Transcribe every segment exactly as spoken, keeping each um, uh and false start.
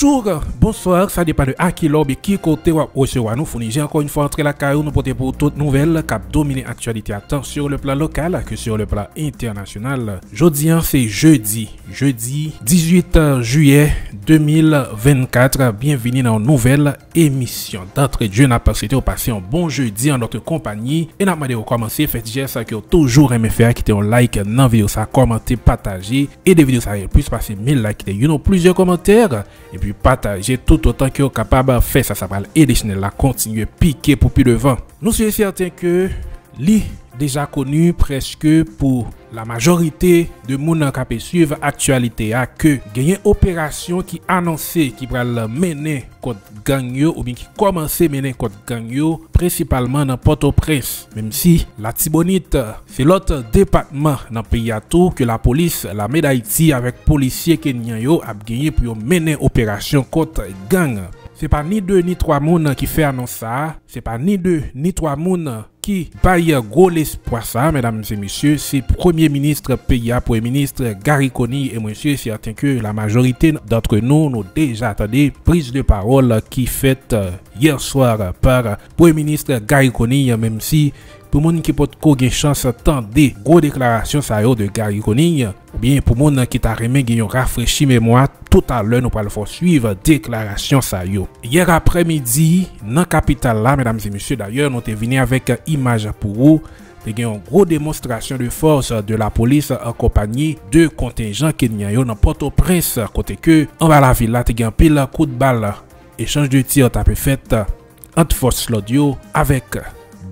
Bonjour, bonsoir, ça dépend de à qui l'homme et qui côté ou recevoir nous fournissez encore une fois entre la carrière nous porter pour toute nouvelle cap dominer actualité tant sur le plan local que sur le plan international. Jeudi, c'est jeudi, jeudi dix-huit juillet deux mille vingt-quatre. Bienvenue dans une nouvelle émission. D'entrée de jeu, n'a pas été au passé un bon jeudi en notre compagnie et n'a pas de commencer faites geste que toujours aimé faire qui était un like dans vidéo ça, commenter, partager et des vidéos ça plus passer mille likes, you know, plusieurs commentaires. Et puis partager tout autant que vous êtes capable de faire ça, ça va aider la continuer piquer pour plus devant. Nous sommes certains que l'I déjà connu presque pour la majorité de monde qui suivent l'actualité a que il y a une opération qui annoncée qui va mener contre Gagno ou bien qui commence à mener contre Gagno principalement dans Port-au-Prince. Même si la Tibonite, c'est l'autre département dans le pays à tout que la police, la Médaille d'Haïti avec policiers kenyans yo a gagné pour mener opération contre gang. C'est pas ni deux ni trois monde qui fait annonce ça, c'est pas ni deux ni trois monde qui baille gros l'espoir ça, mesdames et messieurs, c'est Premier ministre P I A, Premier ministre Garry Conille et monsieur, c'est certain que la majorité d'entre nous, nous déjà attendu prise de parole qui faite hier soir par Premier ministre Garry Conille, même si pour moun qui pot ko gen chance tande gros déclaration sa yo de Garry Conille ou bien pour moun qui t'a remen gen yon rafraîchi mémoire tout à l'heure nous pral poursuivre déclaration sa yo. Hier après-midi dans capitale là mesdames et messieurs d'ailleurs nous t'est venu avec image pour vous. Il y a une grosse démonstration de force de la police en compagnie de contingents kenyans dans Port-au-Prince côté que en bas la ville là il y a un pile coup de balle échange de tir tapé fait entre force l'audio avec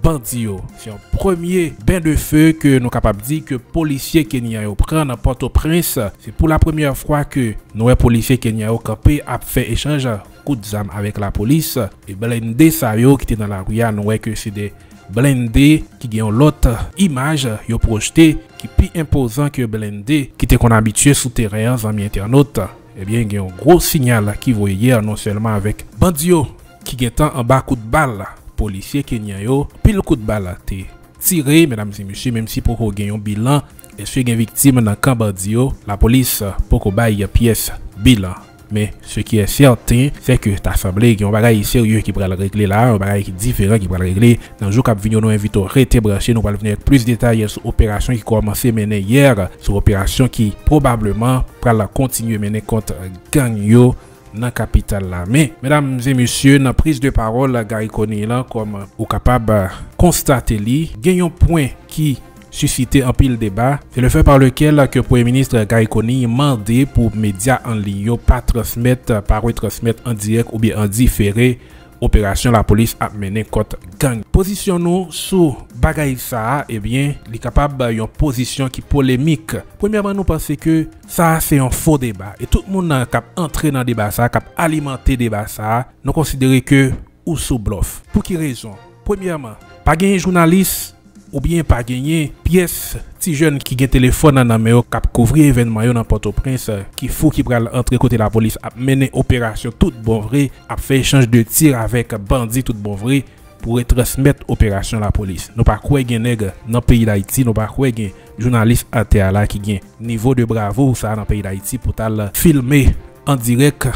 Bandio. C'est un premier bain de feu que nous capables de dire que policiers kenyans prennent à Port-au-Prince. C'est pour la première fois que nous policiers kenyans campés a fait échange coup d'armes avec la police et blindé ça yo qui était dans la rue nous que c'est des blindés qui ont l'autre image yo projeté qui plus imposant que blindé qui était qu'on habitué sous terrain amis internautes. Eh bien il y a un gros signal qui voyait hier non seulement avec Bandio qui est en bas coup de balle. Policiers kenyan yo pile coup de balle té tiré mesdames et messieurs même si pour qu'on gagne un bilan est-ce qu'il y a une victime dans camp bandio la police pour qu'on baille pièce bilan mais ce qui est certain c'est que t'as semblé qu'il y a un bagage sérieux qui pourrait le régler là un bagage différent qui pourrait le régler dans Joukap Vinilayo nous invite à rester branché nous allons venir avec plus de détails sur l'opération qui commençait mener hier sur l'opération qui probablement pourra continuer mener contre gang yo dans la capitale là. Mais, mesdames et messieurs, dans la prise de parole, Garry Conille, comme vous capable de constater, il y a un point qui suscité un pile débat. C'est le fait par lequel que le Premier ministre Garry Conille mandé pour les médias en ligne, pas transmettre, pas retransmettre en direct ou bien en différé. Opération la police a mené contre gang. Positionnons sur bagaille ça, eh bien, les capables une position qui polémique. Premièrement, nous pensons que ça c'est un faux débat et tout le monde qui a entré dans le débat ça, qui a alimenté débat ça, nous considérons que ou sous bluff. Pour quelle raison? Premièrement, pas gagner journaliste ou bien pas gagner pièce si jeune qui gagne téléphone dans main cap couvrir événement dans Port-au-Prince qui fou qui pral entrer côté la police a mener opération tout bon vrai a fait échange de tir avec bandit tout bon vrai pour transmettre opération la police nous pas croire gagne nègre dans pays d'Haïti nous pas croire gagne journaliste à terre là qui gagne niveau de bravo ça dans pays d'Haïti pour tal filmer en direct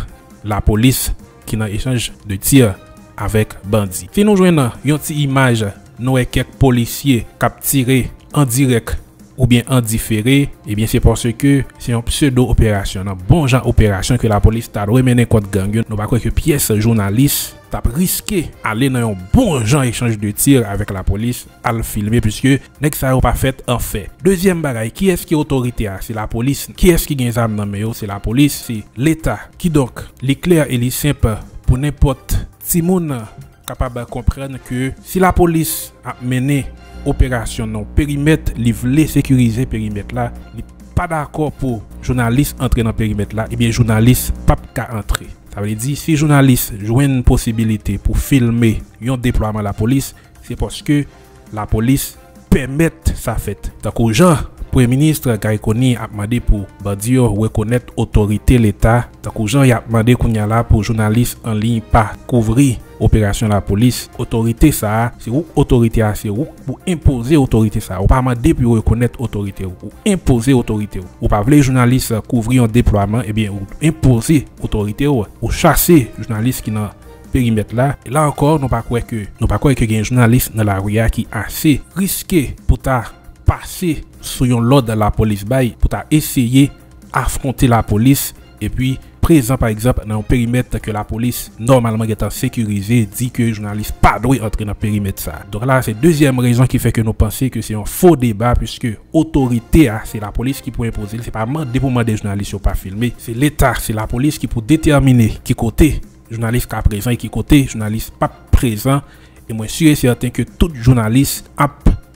la police qui dans échange de tir avec bandit si nous joignons une petite image. Nous avons quelques policiers capturés en direct ou bien en différé. Et bien c'est parce que c'est un pseudo-opération, un bon genre opération que la police a mené contre gang. Nous ne pas que pièce journaliste a risqué d'aller dans un bon genre échange de tir avec la police à le filmer puisque n'est ça pas fait en fait. Deuxième bagaille, qui est-ce qui est autorité? C'est la police. Qui est-ce qui gagne ça dans le? C'est la police, c'est l'État. Qui donc, l'éclair et les simples pour n'importe qui capable de comprendre que si la police a mené opération dans le périmètre, il voulait sécuriser le périmètre là, il n'est pas d'accord pour journaliste entrer dans le périmètre là, et bien journaliste pas qu'à entrer. Ça veut dire si journaliste joue une possibilité pour filmer un déploiement de la police, c'est parce que la police permet sa fête. Donc aux gens Premier ministre Garry Conille a demandé pour bandi reconnaître autorité l'État. Tant que Jean y a demandé qu'on y a là pour journalistes en ligne pas couvrir opération la police. Autorité ça, c'est où autorité a c'est où pour imposer autorité ça. Ou pas demander pour reconnaître autorité ou imposer autorité ou. Ou pas vouloir journalistes couvrir un déploiement et bien ou imposer autorité ou ou chasser journalistes qui n'a périmètre là. Et là encore, nous pas croire que nous pas croire que il y a un journaliste dans la rue qui assez risqué pour tard passer sur l'ordre de la police bail pour essayer affronter la police et puis présent par exemple dans un périmètre que la police normalement est sécurisé dit que les journalistes pas doivent entrer dans le périmètre ça. Donc là c'est deuxième raison qui fait que nous pensons que c'est un faux débat puisque autorité c'est la police qui peut imposer, c'est pas demander pour des journalistes pas filmer, c'est l'État, c'est la police qui peut déterminer qui côté journaliste qui présent et qui côté journaliste pas présent et moi je suis certain que tout journaliste a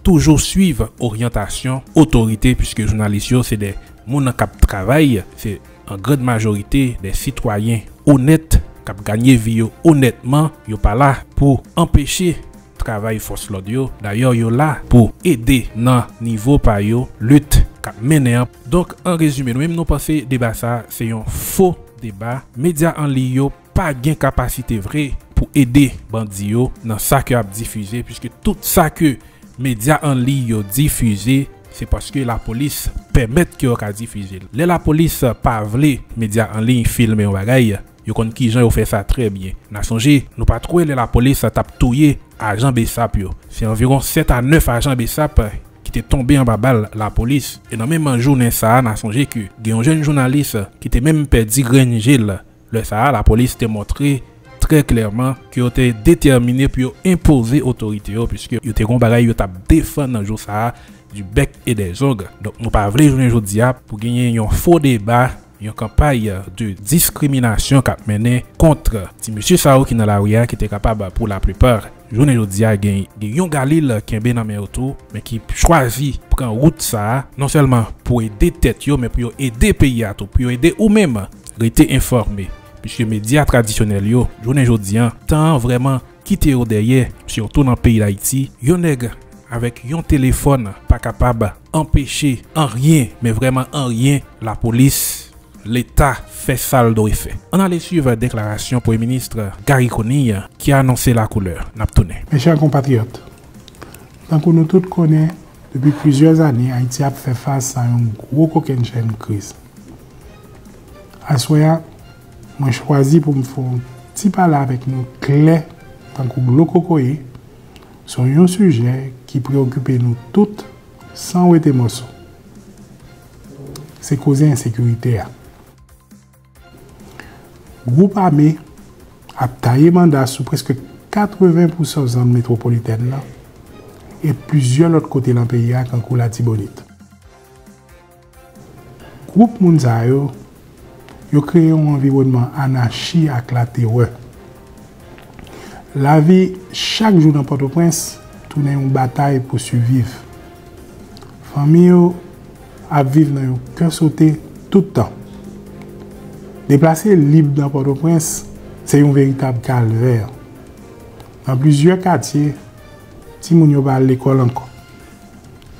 toujours suivre orientation, autorité, puisque journalistes, c'est des gens qui travaillent, c'est en grande majorité des citoyens honnêtes, qui gagnent vie honnêtement, ils ne sont pas là pour empêcher le travail force l'audio. D'ailleurs, ils sont là pour aider dans le niveau par yo lutte qui menée. Donc, en résumé, nous-mêmes, nous pensons que débat ça, c'est un faux débat. Les médias en ligne n'ont pas de capacité vraie pour aider les bandits dans ça que a diffusé, puisque tout ça que médias en ligne diffusés, c'est parce que la police permet qu'ils soient diffusés. Les la police pas vle médias en ligne filmer en bagaille, yo connait qui gens fait ça très bien. N'a songé, nous pas trouvé la police tape touyer agent Bessap yo. C'est environ sept à neuf agents Bessap qui étaient tombés en balle la police et dans même journée ça, n'a songé que un jeune journaliste qui était même perdu Greenhouse, le ça la police t'a montré très clairement qui ont été déterminés pour imposer l'autorité puisque ils ont défendu le jour ça du bec et des ongles. Donc nous pas vrai journée aujourd'hui pour gagner un faux débat, une campagne de discrimination qui a mené contre si monsieur Sao qui dans la rue qui était capable pour la plupart journée aujourd'hui a gagné un Galil qui est bien dans mes autour mais qui choisit prendre route ça non seulement pour aider tête mais pour aider pays à tout pour aider ou même rester informé. Puisque les médias traditionnels, yo, journée aujourd'hui, tant vraiment quitter au derrière, surtout dans le pays d'Haïti, yon nèg avec yon téléphone pas capable d'empêcher en rien, mais vraiment en rien, la police, l'État fait ça le fait. On allait suivre la déclaration Premier ministre Garry Conille qui a annoncé la couleur. Mes chers compatriotes, tant que nous tous connaissons, depuis plusieurs années, Haïti a fait face à une grosse crise. À soya, moi, je choisis pour me faire un petit parler avec nous, clair, tant que nous sommes sur un sujet qui préoccupe nous toutes sans être morceau. C'est causer insécurité. Le groupe armé a taillé mandat sur presque quatre-vingts pour cent de la métropolitaine et plusieurs autres côtés de la pays, comme la Tibonite. Le groupe Mounzaïo yo créé un environnement anarchie avec la terreur. La vie, chaque jour dans Port-au-Prince, tourne une bataille pour survivre. Famille a vécu dans un cœur sauté tout le temps. Déplacer libre dans Port-au-Prince, c'est un véritable calvaire. Dans plusieurs quartiers, ti moun yo pa ale l'école encore.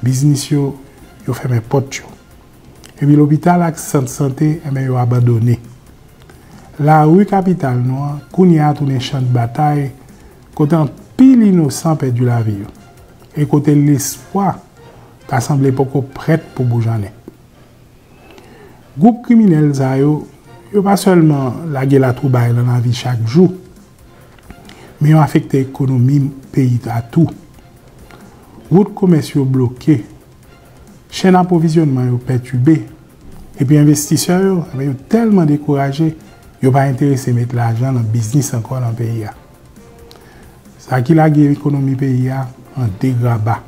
Business yo yo ferme porte yo. Et puis l'hôpital avec centre santé est abandonné. La rue capitale noire, Kounia a tourné champ de bataille, côté un pile innocent perdu la vie. Et côté l'espoir, qui semblé beaucoup prêt pour bouger. Groupe criminel, ils pas seulement lagué la troupe dans la vie chaque jour, mais ils ont affecté l'économie du pays à tout. Routes commerciaux bloquées, chaîne d'approvisionnement est perturbée. Et puis, les investisseurs sont tellement découragés qu'ils ne sont pas intéressés à mettre l'argent dans le business encore dans le pays. Ça qui a guéri l'économie du pays en dégrabat.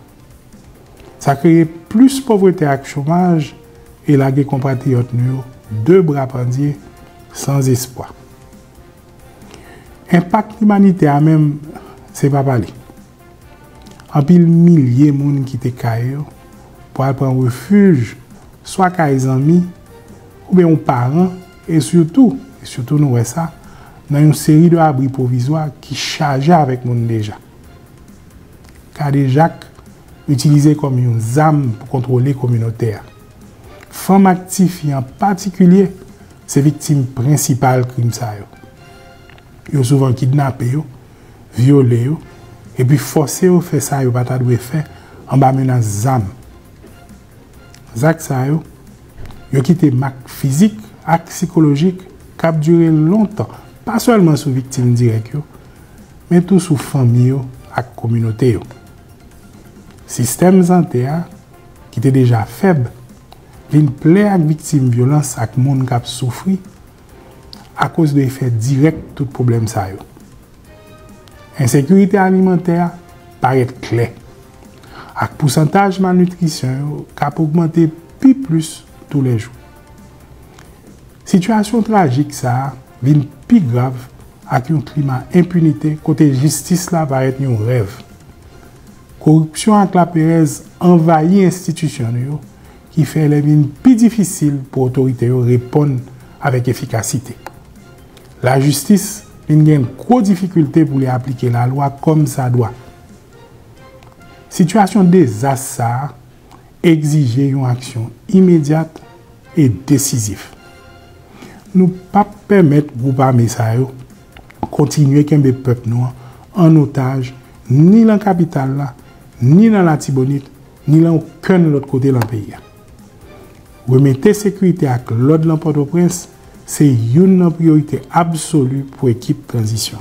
Ça crée plus de pauvreté et de chômage et la guerre compatriote deux bras pendiers sans espoir. Impact humanitaire même, ce n'est pas parlé. En pile milliers de personnes qui étaient caillées pour prendre refuge, soit à des amis, ou bien aux parents, et surtout, et surtout nous voyons ça, dans une série de abris provisoires qui chargeaient avec mon déjà. Car déjà, utilisé comme une zame pour contrôler les communautaires. Femmes actives en particulier, c'est victimes principales du crime. Ils sont souvent kidnappés, violés, et puis forcés à faire ça, ils ne peuvent pas faire en bas de zame. Zak ça, ils ont quitté marque physique, acte psychologique, qui a duré longtemps, pas seulement sur les victimes directes, mais tout sur les familles et la communauté. Le système santé, qui était déjà faible, il plaît à la victime de violence et aux gens qui ont souffert à cause de l'effet direct de tout problème. L'insécurité alimentaire paraît claire. Avec le pourcentage de malnutrition qui a augmenté plus, plus tous les jours. La situation tragique, ça, vient plus grave avec un climat d'impunité, côté justice, là, paraît un rêve. Corruption avec la pérèse envahit les institutions qui fait les mines plus difficiles pour l'autorité répondre avec efficacité. La justice a une grosse difficulté pour les appliquer la loi comme ça doit. Situation des assars exige une action immédiate et décisive. Nous ne pouvons pas permettre au groupe Messaïo de continuer qu'un peuple noir en otage, ni dans la capitale, ni dans la Tibonite, ni dans aucun autre côté de pays. Remettre sécurité avec l'ordre dans Port-au-Prince, c'est une priorité absolue pour l'équipe transition.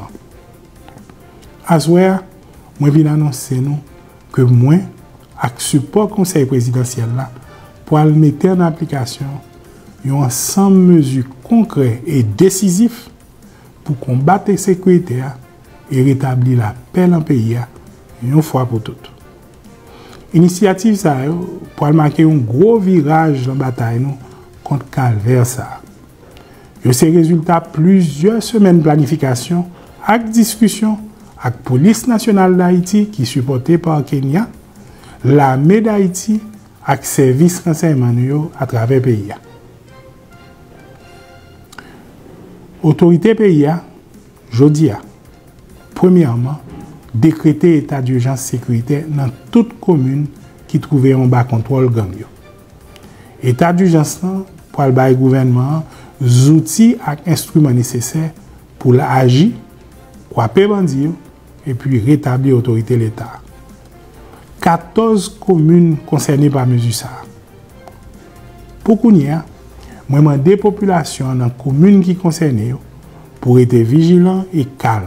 Azor, je viens d'annoncer que moi, avec le support du Conseil présidentiel, pour mettre en application un ensemble de mesures concrètes et décisives pour combattre la sécurité et rétablir la paix dans le pays, une fois pour toutes. Initiative ça pour marquer un gros virage dans la bataille nous, contre calvaire ça. Et ces résultats plusieurs semaines de planification avec discussion avec la police nationale d'Haïti qui est supportée par Kenya, l'armée d'Haïti avec le service renseignement à travers le pays. Autorité pays, jodi a, premièrement, décréter état d'urgence sécuritaire dans toute commune qui trouvait en bas contrôle gang. État d'urgence pour le gouvernement, les outils et instruments nécessaires pour agir, couper bandits et puis rétablir l'autorité de l'État. quatorze communes concernées par mesure ça. Pour qu'on y ait, moi demande des populations dans les communes qui concernées pour être vigilants et calmes.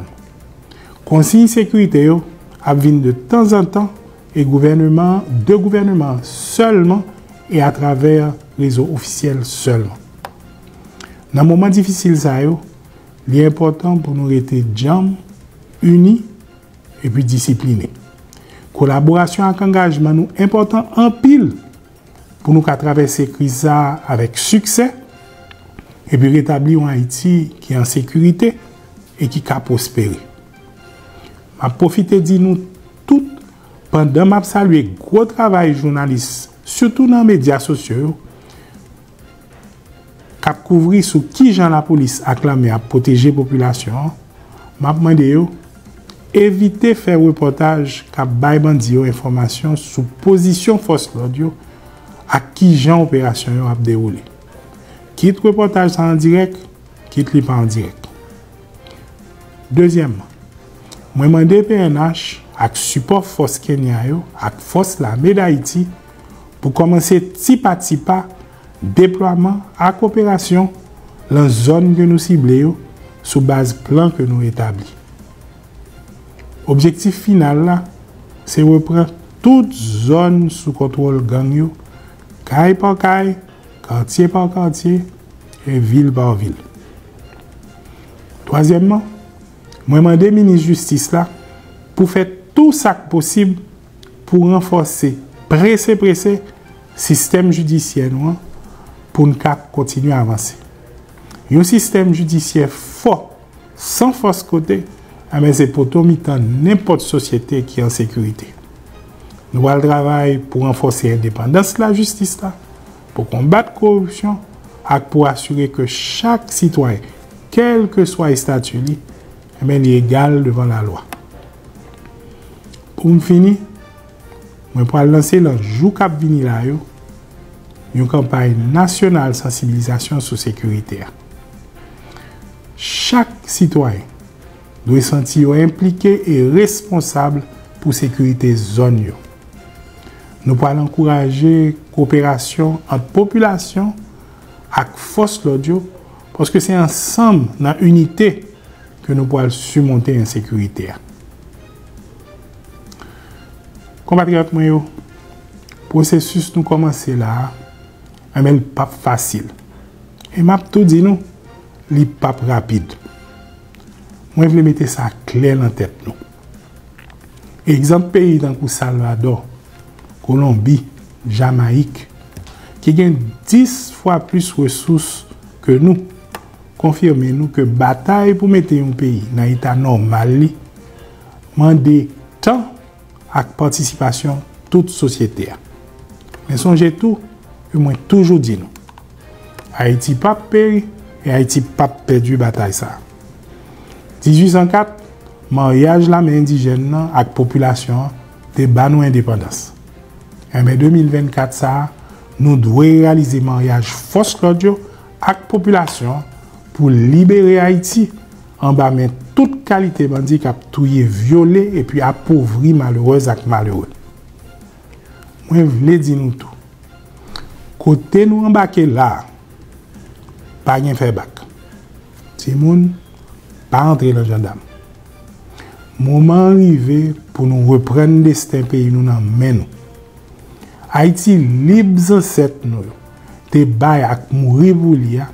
Conseil sécurité a venu de temps en temps et gouvernement, deux gouvernements seulement et à travers les réseaux officiels seulement. Dans un moment difficile, ça, il est important pour nous rester jambes, unis et puis disciplinés. Collaboration et engagement nous important en pile pour nous traverser cette crise avec succès et puis rétablir un Haïti qui est en sécurité et qui a prospéré. Je profite de nous tous pendant que je salue le gros travail journaliste, surtout dans les médias sociaux, qui couvre sous qui Jean la police acclamé à protéger la population. Je demande d'éviter de faire un reportage qui baille des informations sur la position de la force de l'ordre à qui Jean l'opération a déroulé. Quitte le reportage en direct, quitte le pas en direct. Deuxièmement, je demande au P N H, avec le support de la force Kenya, avec la force de l'armée d'Haïti, pour commencer petit à petit le déploiement et la coopération dans la zone que nous ciblons, sous base plan que nous établissons. L'objectif final, c'est de reprendre toute zone sous contrôle gang, caille par caille, quartier par quartier et ville par ville. Troisièmement, je demande au ministre de la Justice là, pour faire tout ça possible pour renforcer, presser, presser le système judiciaire non, pour nous continuer à avancer. Un système judiciaire fort, sans force côté, c'est pour tout mettre n'importe société qui est en sécurité. Nous allons travailler pour renforcer l'indépendance de la justice, là, pour combattre la corruption et pour assurer que chaque citoyen, quel que soit le statut, mais il est égal devant la loi. Pour me finir, Je vais lancer le Joukap Vinilayo, une campagne nationale de sensibilisation sur la sécurité. Chaque citoyen doit se sentir impliqué et responsable pour la sécurité de la zone. Nous allons encourager la coopération entre la population et la force de l'audio parce que c'est ensemble, dans l'unité, que nous pouvons surmonter l'insécurité. Compatriotes, le processus nous commence là, mais le pas facile. Et m'a tout dit nous, le pas rapide. Moi, je vais mettre ça clair en tête nous. Exemple pays dans le Salvador, Colombie, Jamaïque, qui gagne dix fois plus de ressources que nous, confirmez-nous que bataille pour mettre un pays dans l'état normal, demande temps à participation toute société. Mais songez tout, que moi toujours dit nous. Haïti pas péri et Haïti pas perdu bataille ça. dix-huit cent quatre, mariage la main indigène avec population de banou indépendance. En deux mille vingt-quatre ça, nous devons réaliser mariage force l'audio avec population pour libérer Haïti en bas mais toute qualité bandit qui a touillé, violé et puis appauvri malheureuse avec malheureux. Moi, je voulais dire nous tout. Côté nous embarquer là, pas de faire bac. Si moun, pas entrer dans le gendarme. Moment arrivé pour nous reprendre destin pays nous dans main. Haïti libre cette nous. Te bail ak mourir pour l'ia,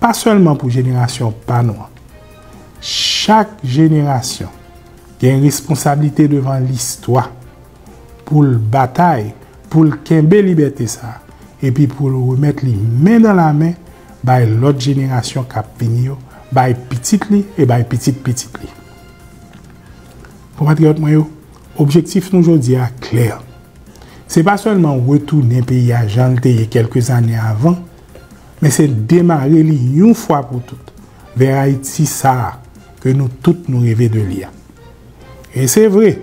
pas seulement pour génération pas noire. Chaque génération a une responsabilité devant l'histoire pour la bataille, pour le kembe liberté ça, et puis pour remettre les mains dans la main par l'autre génération qui a fini, par petite et par petite petite. Compatriotes, l'objectif aujourd'hui est clair. Ce n'est pas seulement retourner pays à Janté quelques années avant, mais c'est démarrer une fois pour toutes vers Haïti ça que nous tous nous rêvons de lire. Et c'est vrai.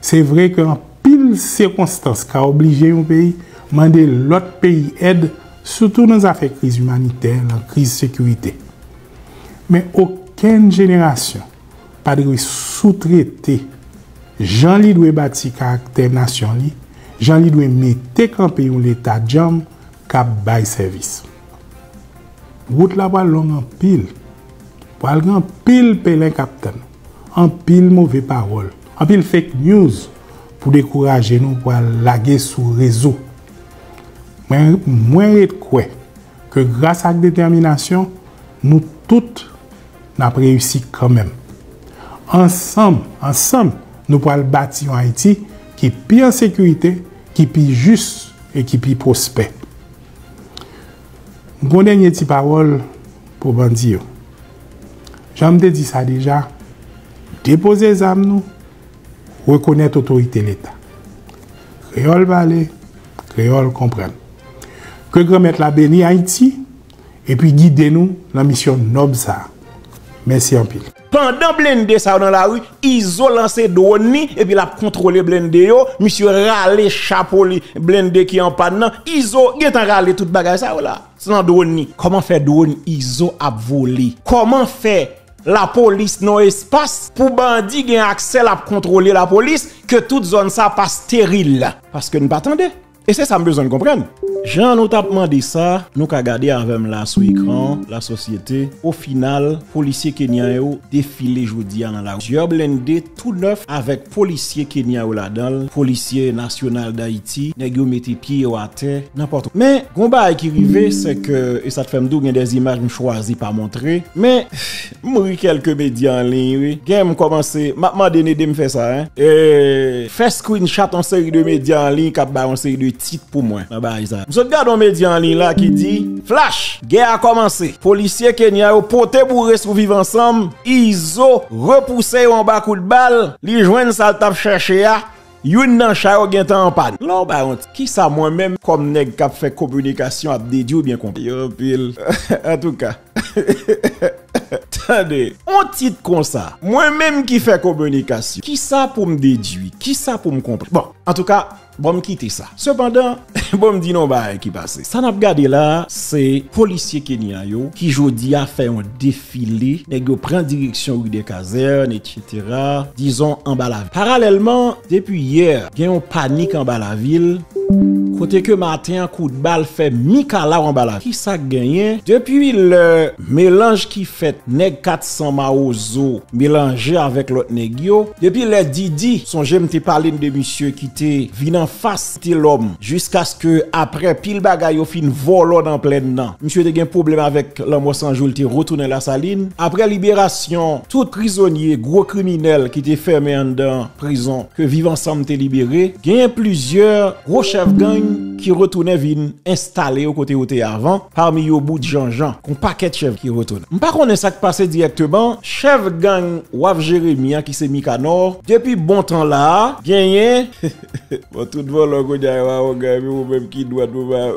C'est vrai qu'en pile circonstances qui a obligé un pays à demander l'autre pays aide, surtout dans les affaires de crise humanitaire, la crise de sécurité. Mais aucune génération n'a pas sous-traité Jean-Li doit bâtir caractère nation, Jean-Li doit mettre en pays l'état de jam qui a service. Route la voile longue en pile. Pour aller en pile pélin capitaine, en pile mauvais parole, en pile fake news pour décourager nous, pour laguer sur le réseau. Mais moins de quoi que grâce à la détermination, nous tous n'avons réussi quand même. Ensemble, ensemble, nous pouvons bâtir un Haïti qui est plus en sécurité, qui est plus juste et qui est plus prospère. Mon dernier petit parole pour Bandio. J'en me dit ça déjà. Déposer les âmes, nous, reconnaître l'autorité de l'État. Créole valait, créole comprenne. Que grand maître la béni Haïti et puis guider nous dans la mission noble ça. Merci en pile. Pendant blende ça dans la rue, ils ont lancé drone et puis la contrôler blende yo, monsieur râler chapeau li, blende qui en panne, ils ont râler toute bagage ça là. C'est dans drone. Comment faire drone I S O à voler? Comment faire la police non espace pour bandit gain accès à contrôler la police que toute zone ça pas stérile parce que nous pas attendait. Et c'est ça besoin de comprendre. Jean nous t'a demandé ça, nous qu'a regardé avec là sur écran, la société. Au final, policiers kenyan yo défilé jodi dans la rue. Yo blindé tout neuf avec policiers kenyan là-dedans, policiers national d'Haïti, nèg yo mette pied yo à terre, n'importe. Mais gon bail qui rivé c'est que et ça te fait m'dou gen des images me choisi pas montrer, mais m'ri quelques médias en ligne. Game commencer, m'a demandé de me faire ça hein. Et fait screenshot en série de médias en ligne qu'a ba en série de titre pour moi. Nous regardons un média en ligne là qui dit flash, guerre a commencé. Policiers Kenya ont poté pour vivre ensemble. Ils ont repoussé en bas coup de balle. Les joints ça t'a cherché à Youn nan chay ou gen tan en panne. Là ba honte. Qui ça moi-même comme nèg qui fait communication a dédié bien compris. En tout cas. Attendez, on titre comme ça. Moi-même qui fait communication. Qui ça pour me déduire? Qui ça pour me comprendre? Bon, en tout cas, bon me quitter ça. Cependant, bon me dire non bah qui passe. Ça n'a pas gardé là, c'est policiers Kenya yo qui jodi a fait un défilé, nèg yo prend direction rue des casernes et cetera. Disons en bas la ville. Parallèlement, depuis hier, il y a une panique en bas la ville. Côté que matin, coup de balle fait Mikala en balade. Qui ça gagne? Depuis le mélange qui fait neg quatre cents maozo mélangé avec l'autre negio. Depuis le Didi, son j'aime te parler de monsieur qui te vin en face de l'homme. Jusqu'à ce que après pile bagay fin volo dans plein nan. Monsieur te gen problème avec l'homme sans jour te retourne la saline. Après libération, tout prisonnier, gros criminel qui te fermé en dans prison, que vivant ensemble te libéré. Gagne plusieurs gros chefs gang qui retournait vin installé au côté où t'es avant parmi au bout de Jean-Jean qu'on paquet chef qui retourne. Par contre, ça qui passait directement chef gang Waf Jérémia qui s'est Mikanò depuis bon temps là gagné bon tout volo go djawa ou même qui doit nous bien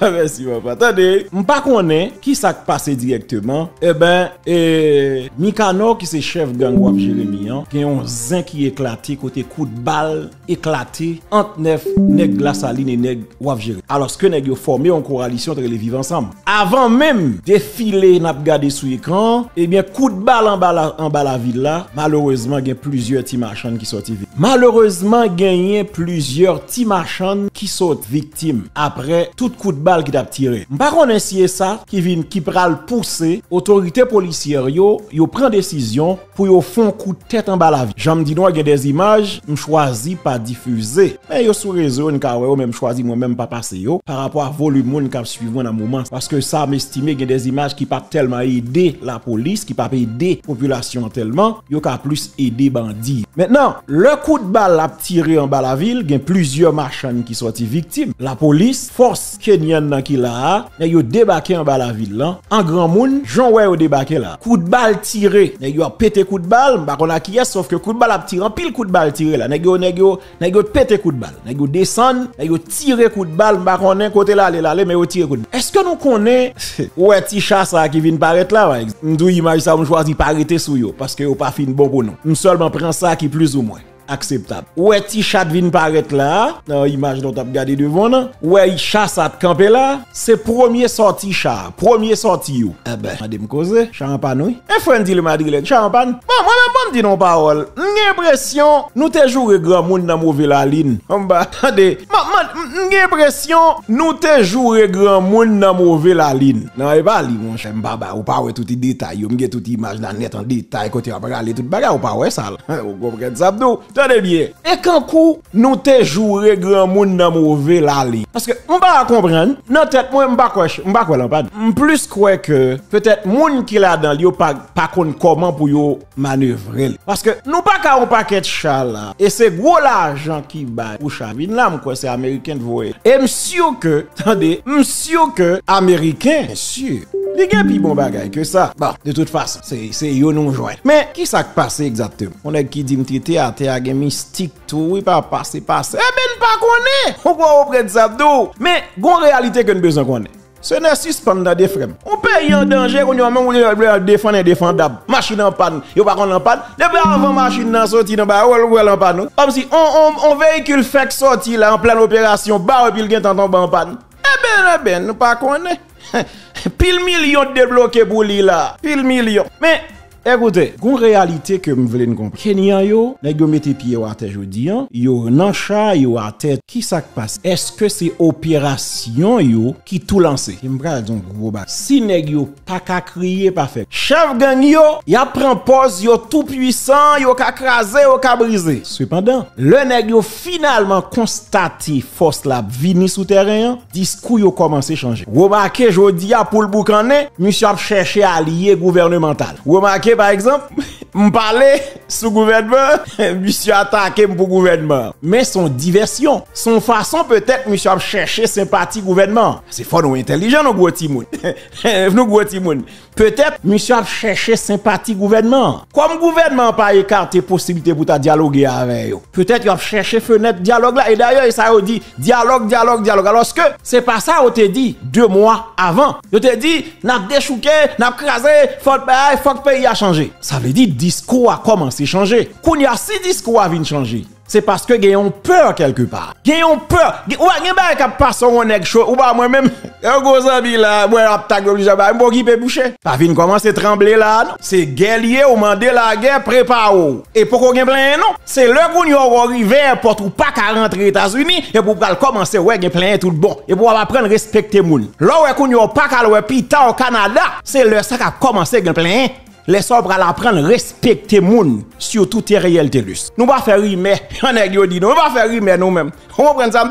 jamais si va pas. Attendez, par contre, qui ça qui passait directement eh ben et Mikanò qui c'est chef gang Waf Jérémia qui un zin qui éclaté côté coup de balle éclaté entre neuf nèg la saline et nèg Waf Jérémia. Alors ce que nèg yo formé en coalition entre les vivants ensemble. Avant même défiler n'a regardé sur écran, eh bien coup de balle en bas la, en bas la ville là, malheureusement il y a plusieurs petits marchands qui sont victimes. Malheureusement il y a plusieurs petits marchands qui sont victimes après tout coup de balle qui t'a tiré. Par contre ainsi et ça qui vient qui pral pousser autorité policière yo, yo prend décision pour yo font coup de tête en bas la ville. J'aime dis non il y a des images, on choisit pas diffuser. Mais yo sur réseau on ka même choisi moi même pas passer yo par rapport à volume monde qui suivant dans moment parce que ça m'estime qu'il y a des images qui pas tellement aider la police, qui pas aider population tellement, yo ka plus aider bandits. Maintenant, le coup de balle a tiré en bas la ville, il y a plusieurs marchands qui sont victimes. La police, force kenyan qui là, yo débarqué en bas la ville là, en grand monde, Jean ouais yo débarqué là. Coup de balle tiré, yo a pété coup de balle, bah on a qui est sauf que coup de balle a tiré, en pile coup de balle tiré là, yo yo yo pété coup de balle, yo descend, yo tiré coup de balle, bah on est côté là aller là mais yo tiré coup de balle. Est-ce que nous connaît ouais petit chat ça qui vient paraître là par exemple, m'dou image ça on choisit pas arrêter sur yo parce que yo pas fin bon pour nous. On seulement prend ça qui plus ou moins acceptable. Ouais, ti chat vin paraître là, dans l'image dont t'as regardé devant là. Ouais, chat ça te camper là, c'est premier sorti chat, premier sorti yo. Eh ben, madame cause, champagne oui. Et frère dit le Madrilène, champagne. Bon, moi même bon dit non parole. J'ai l'impression nous te jouer grand monde dans mauvais la ligne. On va attendez. J'ai l'impression nous te jouer grand monde dans mauvais la ligne. Non, et pas li mon cher baba, ou pas ouais tout détail, ou m'gè tout image dans net en détail côté on va aller tout bagarre ou pas ouais ça. Vous comprenez ça d'où? Tenez bien. Et quand coup, nous te jouer grand monde dans mauvais la ligne. Parce que, on va comprendre, non, tête, moi, on va quoi, on va quoi, l'empade. Plus quoi que, peut-être, monde qui l'a dans l'yo, pas, pas qu'on comment pour yo manœuvrer. Parce que, nous pas qu'à un paquet de chat là. Et c'est gros l'argent qui bat ou chavine là, m'kwa, c'est américain de voyer. Et m'sieur que, attendez, m'sieur que, américain, m'sieur. Les gars, pis bon bagay que ça. Bon, de toute façon, c'est yo non joint. Mais, qui ça passe exactement? On est qui dit m'tité à terre, mystique tout, oui, pas passer, passer. Eh ben, pas connaît. On va auprès de Zabdou. Mais, gon réalité que nous besoin qu'on ait. Ce n'est suspendre des frères. On paye en danger, on y a même un défendre indéfendable. Machine en panne, il n'y a pas qu'on en panne. Depuis avant machine en sortie, on va en panne. Comme si on véhicule fait sorti là en pleine opération, barre et puis le gain tombe en panne. Eh ben, eh ben, nous pas connaît. Pile million débloqué pour lui là. Pile million. Mais, écoutez, une réalité que vous voulez comprendre. Kenya yo, nèg yo mette pied à terre jodi an, yo nan chat, yo à tête. Qui ça passe? Est-ce que c'est opération yo qui tout lancé? Je me prends donc gros bac. Si nèg yo pas ka crier pas fait. Chef gang yo, y a prend pause yo tout puissant, yo ka craser, yo ka briser. Cependant, le nèg yo finalement constaté force la vini sous terrain, discours yo commencé changer. Remarquez jodi a pour le boucané, monsieur a cherché allié gouvernemental. Remarquez par exemple, me parler sous gouvernement, monsieur attaqué pour gouvernement. Mais son diversion, son façon peut-être monsieur a cherché sympathie gouvernement. C'est fort nous intelligent nous gros timoun. Nous gros timoun. Peut-être monsieur a cherché sympathie gouvernement. Comme gouvernement pas écarté possibilité pour ta dialoguer avec eux. Peut-être il a cherché fenêtre dialogue là et d'ailleurs il ça dit dialogue dialogue dialogue alors que c'est pas ça on te dit deux mois avant. Je te dis n'a déchouqué, n'a crasé, faut payer, faut payer a changé. Ça veut dire discours a commencé à changer. Quand il y a six discours à venir changer, c'est parce que gagnons peur quelque part. Gagnons peur. Ou à gagnons qu'à passer on nèg chaud ou pas moi-même. Un gros ami là, moi j'attaque obligé ba moi qui peut boucher. Pas venir commencer trembler là non. C'est guerrier ou mandé la guerre prépare-vous. Et pourquoi gagne plein non? C'est le qu'on y arriver à porte ou pas qu'à rentrer aux États-Unis et pour pas commencer ouais gagne plein tout bon et pour apprendre respecter moun. Là ouais qu'on y pas qu'à ouais pita au Canada, c'est le ça qu'a commencer gagne plein. Les sobres à l'apprendre, respecter moun sur tout tes réalités. Nous ne va faire rimer, on est dit, nous ne va faire rimer nous-mêmes. On comprend ça,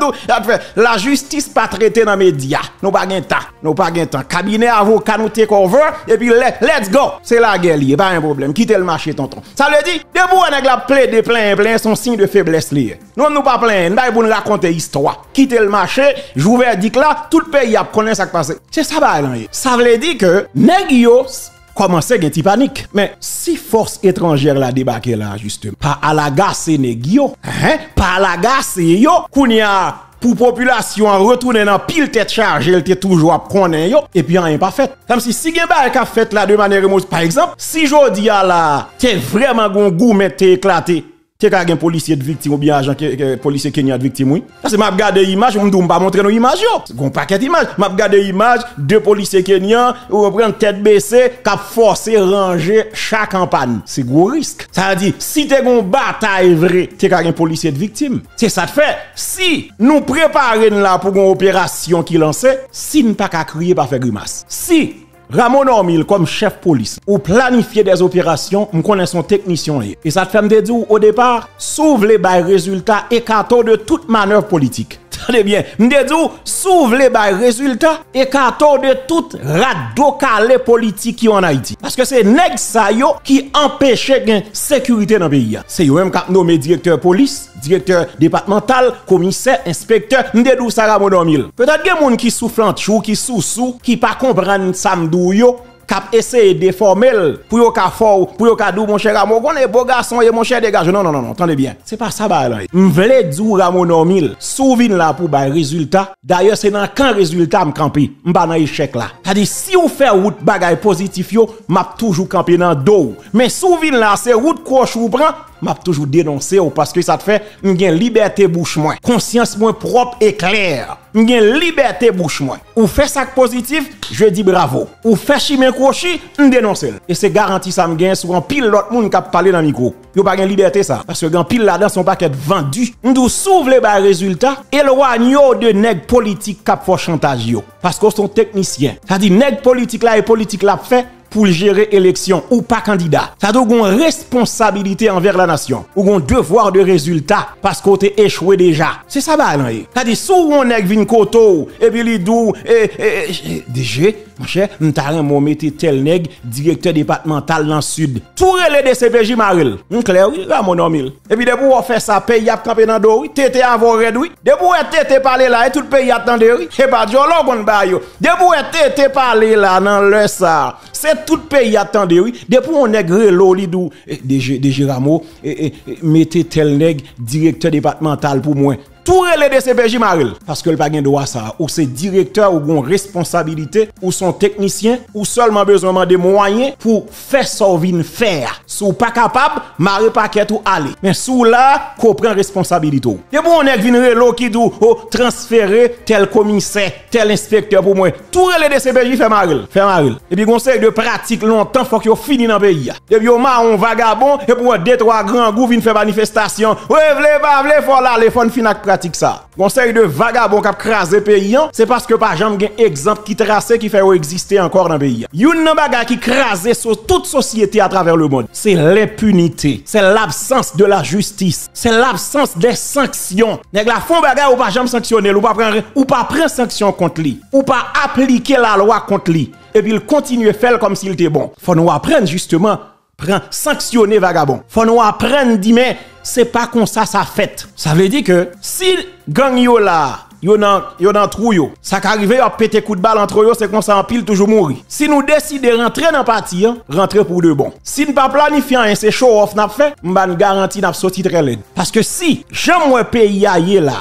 la justice pas traitée dans les médias. Nous pas gain temps, nous pas gain temps. Cabinet avocat nous take over et puis let's go. C'est la guerre, il y a pas un problème. Quittez le marché tonton. Ça veut dire debout on est la plaide plein plein son signe de faiblesse lié. Nous nous pas plein, nous pour nous raconter histoire. Quittez le marché, j'ouvre dit là tout le pays a connaît ça qui passe. C'est ça ba là. Ça veut dire que negios commencer à gagner panique. Mais si force étrangère la débarquer là, justement, pas à la gasse négio, hein? Pas à la gasse yo, kounia, pour population retourner dans pile tête chargée, elle était toujours à prendre yo, et puis rien pas fait. Comme si si Genba a fait là de manière émotive, par exemple, si jodi a là, t'es vraiment gon goût, mais t'es éclaté. T'es qu'un policier de victime ou bien agent policier kenyan de victime, oui. Parce que m'a regardé image, on ne pas montrer nos images. Gon paquet d'image. M'a regardé image de policiers kenyan ou prend tête baissée cap forcer ranger chaque campagne. C'est gros risque. Ça veut dire si t'es gon bataille vrai, t'es qu'un policier de victime. C'est ça te fait. Si nous préparer là pour une opération qui lançait, si nous pas qu'à crier pas faire grimace. Si Ramon Ormil, comme chef police, ou planifier des opérations, on connaît son technicien. Et ça te fait me dire, au départ, s'ouvre par résultat écartant de toute manœuvre politique. Tenez bien, me dire, s'ouvre par résultat écartant de toute radocale politique qui en Haïti. Parce que c'est nèg sa yo qui empêche la sécurité dans le pays. C'est yo même qui a nommé directeur police, directeur départemental, commissaire, inspecteur, me dire, ça Ramon Ormil. Peut-être qu'il y a des gens qui soufflent en chou, qui sous-sous, qui ne comprennent pas ça. Yo cap essayer de formel pour yo ka fort pour yo ka dou mon cher Ramon on est beau garçon et mon cher dégage non non non non attendez bien c'est pas ça ba là m'vle dou Ramon Ormil souvin là pour ba résultat d'ailleurs c'est dans quand résultat me camper m'pa dans échec là ça dit si on fait route bagay positif yo m'a toujours camper dans dos mais souvin là c'est route croche ou prend m'a toujours dénoncé ou parce que ça te fait m'gain liberté bouche moins conscience moins propre et claire m'gain liberté bouche moins ou fait ça positif je dis bravo ou fait chimé crochet m'dénonce et c'est garanti ça m'gain sur un pile l'autre monde qui a parlé dans le micro yo pas gain liberté ça parce que grand pile là-dedans son paquet vendu nous s'ouvre les bas résultats éloigne de nèg politique cap fort chantage yo parce que son technicien ça dit nèg politique là et politique là fait pour gérer élection ou pas candidat. Ça doit avoir une responsabilité envers la nation. Ou un devoir de résultat parce qu'on t'est échoué déjà. C'est ça, bah, là. Ça dit, si on est venu koto, et puis les dou, et, et, et, D G, mon cher, m'taren m'on mette tel nèg, directeur départemental dans le sud. Touré les D C P J Maril. M'clair, oui, là, mon homme. Et puis, debout, on fait ça, pays, yap, campé dans d'eau, oui, tété avant red, oui. Debout, tété parler là, et tout le pays attendait, oui. Et pas, j'en l'en bon bayo. Debout, tété parler là, dans le ça. C'est tout pays attendait oui depuis on nègre l'olidou D G D G Rameau et mettez tel nèg directeur départemental pour moi tout les D C P J Maril parce que le pas gain droit ça ou c'est directeur ou gon responsabilité ou son technicien ou seulement besoin de moyens pour faire ça vinn faire sou pas capable marrer paquet ou aller mais sous là qu'on prend responsabilité depuis on nèg vinn relo qui dou transférer tel commissaire tel inspecteur pour moi tout les D C P J fait Maril fait Maril et puis conseil de pratique longtemps faut que yo fini dans pays depuis on marron vagabond et pour deux trois grands goût vinn faire manifestation ouais vle pas vle faut aller fon fin ak pratique ça. Conseil de vagabond qui a crasé pays, c'est parce que par exemple, il y a un exemple qui trace qui fait exister encore dans le pays. Il y a une bagarre qui crase sur toute société à travers le monde. C'est l'impunité, c'est l'absence de la justice, c'est l'absence des sanctions. Nèg la font bagarre ou pas jamais sanctionner, ou pas prendre ou pas prendre sanction contre lui, ou pas appliquer la loi contre lui. Et puis il continue à faire comme s'il était bon. Faut nous apprendre justement prend sanctionner vagabond. Faut nous apprendre dit mais c'est pas comme ça ça fait. Ça veut dire que si gang yo là, yo nan yo nan trou yo, ça qu'arrive yo pété coup de balle entre yo, c'est comme ça en pile toujours mourir. Si nous décidons rentrer dans parti, rentrer pour de bon. Si nous pas planifiant c'est show off n'a fait, m'ba garanti n'a sorti très laid. Parce que si j'aime moi pays aillé là.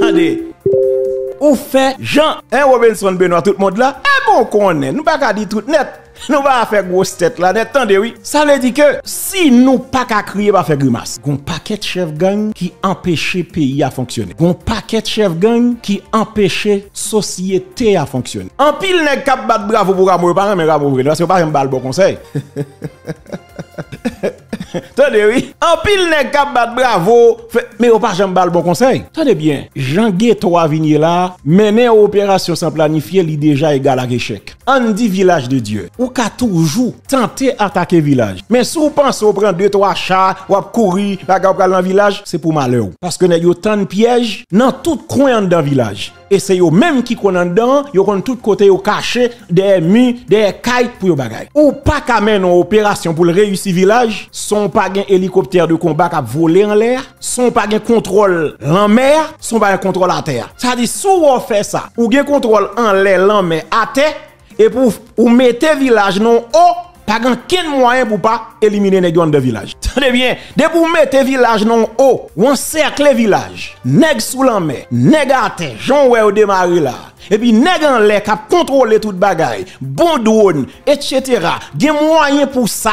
Attendez. Ou fait Jean et Robinson Benoît tout le monde là, et bon qu'on est, nous pas qu'à dire tout net. Nous va faire grosse tête là, attendez oui. Ça veut dire que si nous pas qu'à crier pas faire grimace. Gon paquet de chef gang qui empêchait pays à fonctionner. Gon paquet de chef gang qui empêchait société à fonctionner. En pile nèg cap bat bravo pour Ramon pas mais Ramon parce que pas j'aime pas le bon conseil. Attendez oui. En pile nèg cap bat bravo mais on pas j'aime pas le bon conseil. Attendez bien. Jean Ghetto a venir là, mener opération sans planifier, il déjà égal à échec. On dit village de Dieu. Ou ka toujours tenter attaquer village. Mais si vous pensez vous prendre deux trois chats, ou courir, ou dans le village, c'est pour malheur. Parce que vous avez tant de pièges dans tout coin dans le village. Et c'est eux même qui connaissent dedans, ils connaissent tout côté, ils cachent des murs, des cailles pour les bagailles. Ou pas qu'à mener une opération pour le réussir village, son pas un hélicoptère de combat qui a volé en l'air, son pas un contrôle en mer, son pas un contrôle à terre. Ça dit, si vous faites ça, ou un contrôle en l'air, en mer, à terre, et pour ou mettez village non haut, pas grand quel moyen pour pas éliminer les gens de village. Tenez bien, de pour mettez village non haut, ou encercler village, nèg sous la mer, nèg à terre, j'en ouais au démarrer là. Et puis nèg en l'air cap contrôler toute bagaille, bon drone, et cetera. Gen moyen pour ça.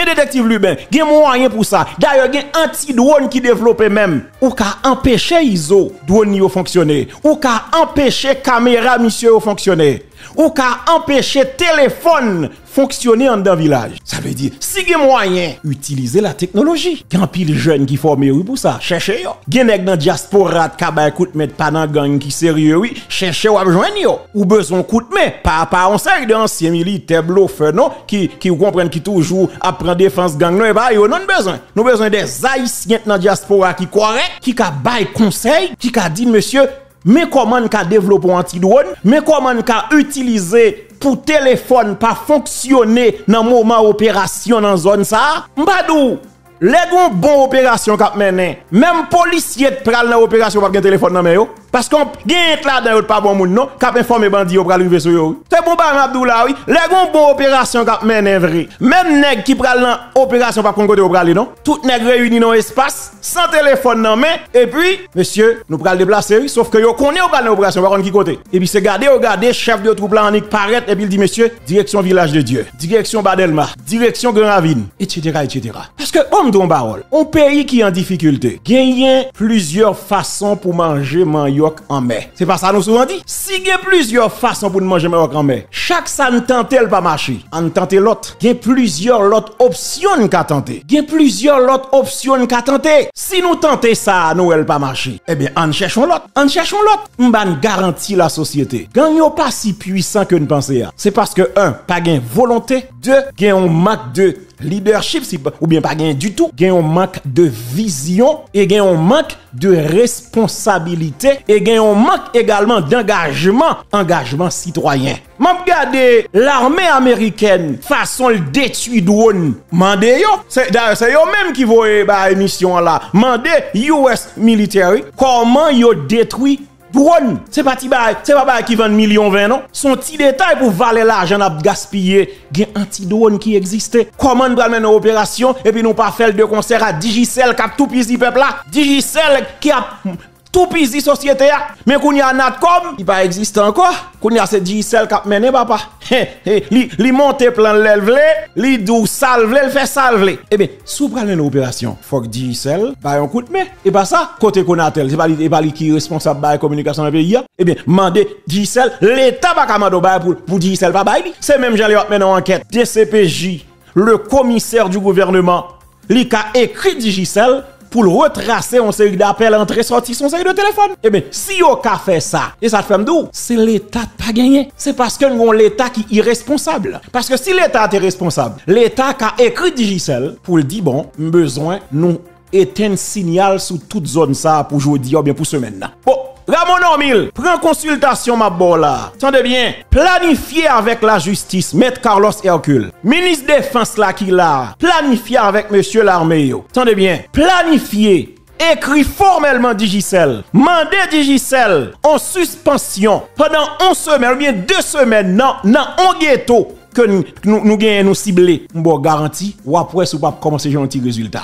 Et détective Lubin, gen moyen pour ça. D'ailleurs, gen anti-drone qui développe même. Ou ka empêcher I S O, drone yo fonctionner. Ou ka empêcher caméra monsieur fonctionner. Ou ka empêcher téléphone fonctionner en dans village. Ça veut dire, si gen moyen, utiliser la technologie. Gen pile jeune qui forme oui pour ça, cherchez yo. Gen nèg dans diaspora kaba kout met pas dans gang qui sérieux oui, cherchez ou joindre yo. Ou besoin kout met pas pas on sait d'anciens militaires bluffeurs non qui qui comprennent qui toujours apprend défense gang non et pas yo non besoin. Nous besoin des haïtiens dans diaspora qui correct, qui ka bail conseil, qui ka dit monsieur mais comment on peut développer un anti-drone? Mais comment on peut utiliser pour téléphone pas fonctionner dans le moment opération dans la zone ça? Mbadou, les bonnes opérations qu'on mène, même policiers prennent l'opération pour avoir un téléphone dans le yo. Parce qu'on gagne là-dedans, pas bon monde, non? Qu'on informe les bandits pour arriver sur eux. C'est bon, bah, Abdoula, oui. Les bonnes opérations qu'on mène, vrai. Même nèg qui prennent l'opération pour qu'on côté pour aller, non? Tout nèg réuni dans l'espace, sans téléphone dans main. Et puis, monsieur, nous prenons le déplacer, oui. Sauf que yo connaît pas l'opération, par contre, qui côté. Et puis, c'est garder, regarder, chef de troupe là, en paraît, et puis il dit, monsieur, direction village de Dieu, direction Badelma, direction Grand Ravine, et cetera, et cetera. Parce que, on me parole, un pays qui est en difficulté, gagne plusieurs façons pour manger, manger. En mer. C'est pas ça nous souvent dit. Si il y a plusieurs façons pour nous manger mayoc en mer, chaque ça ne tente pas marcher. On tente l'autre. Il y a plusieurs l'autre options qu'à tenter. Il y a plusieurs l'autre options qu'à tenter. Si nous tentons ça, nous elle pas marcher. Eh bien, on cherche l'autre. On cherche l'autre. On garantit la société. Quand n'est pas si puissant que nous pensons, c'est parce que un, pas gain volonté. Deux, gain on manque de leadership ou bien pas gain du tout. Gain on manque de vision et gain on manque de responsabilité. Et gagne on manque également d'engagement, engagement citoyen. M'am gade l'armée américaine façon le détruit drone. Mande yo, c'est d'ailleurs c'est yo même qui voye ba émission là. Mande U S military comment yo détruit drone. C'est pas ti ba, c'est pas ba qui vend millions vingt non. Son petit détail pour valer l'argent n'a gaspillé. Gagne anti drone qui existait. Comment nous mener nos opérations et puis nous pas faire de concert à Digicel cap tout petit peuple là. Digicel qui a tout pisi société a. Mais qu'on y a Natcom, il pas existe encore. Qu'on y a ce Digicel qui a mené, papa. Hé, hé, li, li monte plan l'élevle, li dou salve, le fait salve. Eh bien, sous pralé l'opération, faut que Digicel, bah, on coûte, mais, et pas ça, côté Conatel, c'est pas li, pas li qui est responsable de la communication dans le pays. Eh bien, mandé Digicel, l'État va kamado ba pour, pour Digicel, pas bail. C'est même j'allais mener en enquête. D C P J, le commissaire du gouvernement, li ka écrit Digicel, pour le retracer en série d'appels entrée sortie son série de téléphone. Eh bien, si vous avez fait ça, et ça fait me dire, c'est l'État qui n'a pas gagné. C'est parce que nous avons l'État qui est irresponsable. Parce que si l'État est responsable, l'État qui a écrit Digicel pour le dire, bon, besoin, nous éteindre signal sur toute zone ça pour aujourd'hui ou bien pour semaine. Bon. Ramon Ormil, prends consultation ma bola. Tendez bien, planifiez avec la justice, maître Carlos Hercule. Ministre défense là qui là, planifiez avec monsieur l'armée. Tendez bien, planifiez. Écrit formellement Digicel. Mandé Digicel en suspension pendant une semaine ou bien deux semaines dans un ghetto que nous nous gagnons nous cibler. Bon garantie ou après sous pas commencer j'ai un petit résultat.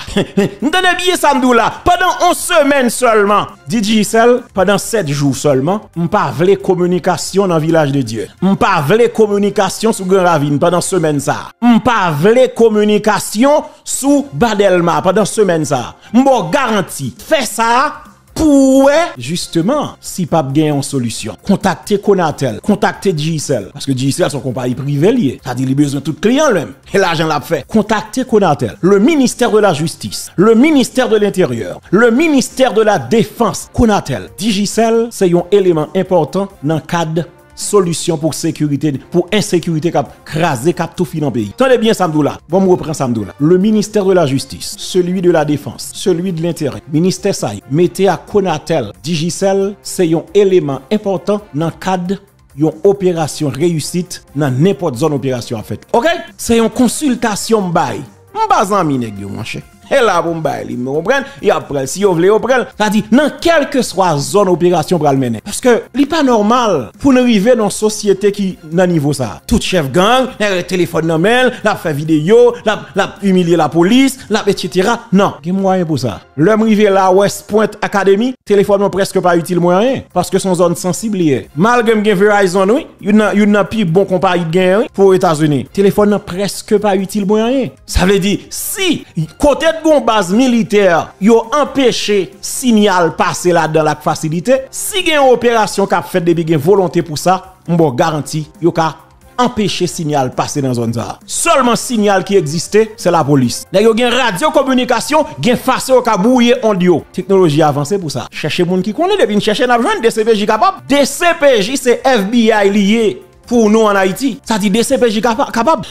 Entendez bien ça nous là pendant une semaine seulement. Digicel pendant sept jours seulement, on pas vle communication dans village de Dieu. On pas vle communication sous Grand Ravine pendant semaine ça. On pas vle communication sous Badelma pendant semaine ça. Bon garantie, fais ça. Pour justement, si pas gagne en solution, contactez Conatel, contactez Digicel, parce que Digicel sont compagnie privée liée, ça dit les besoins de tout client même, et l'argent l'a fait. Contactez Conatel, le ministère de la Justice, le ministère de l'Intérieur, le ministère de la Défense, Conatel, Digicel, c'est un élément important dans le cadre solution pour sécurité, pour insécurité cap crasé cap tout fin dans pays. Tendez bien Samdoula. Bon, me reprend Samdoula. Le ministère de la Justice, celui de la Défense, celui de l'Intérêt, ministère ça, mettez à Conatel, Digicel, c'est un élément important dans le cadre d'une opération réussite dans n'importe zone opération en fait. OK? C'est une consultation bail. M'bazan minèg yo manche. Et là, vous me comprenez? Et après, si vous voulez, vous prenez. C'est-à-dire, dans quelle que soit zone d'opération, vous mener. Parce que, ce n'est pas normal pour nous arriver dans une société qui est dans niveau ça. Tout chef gang, le téléphone dans mail, la fait vidéo, la, la humilier la police, la, et cetera. Non, il y a moyen pour ça. L'homme arrivé là, West Point Academy, téléphone n'est presque pas utile moyen. Parce que son zone sensible est. Malgré que Verizon, oui, il y a une pire bonne compagnie de gain pour les États-Unis. Téléphone n'est presque pas utile moyen. Ça veut dire, si, côté bon base militaire, yo empêché signal passer là dans la facilité. Si gen opération k'ap fait depuis gen volonté pour ça, bon garanti yo ka empêcher signal passer dans zone ça. Seulement signal qui existait, c'est la police. Là yo gen radio communication, gen face yo ka bouiller ondio. Technologie avancée pour ça. Cherchez moun qui connaît depuis chercher n'a joindre D C P J capable. D C P J c'est F B I lié. Pour nous en Haïti, ça dit D C P J capable.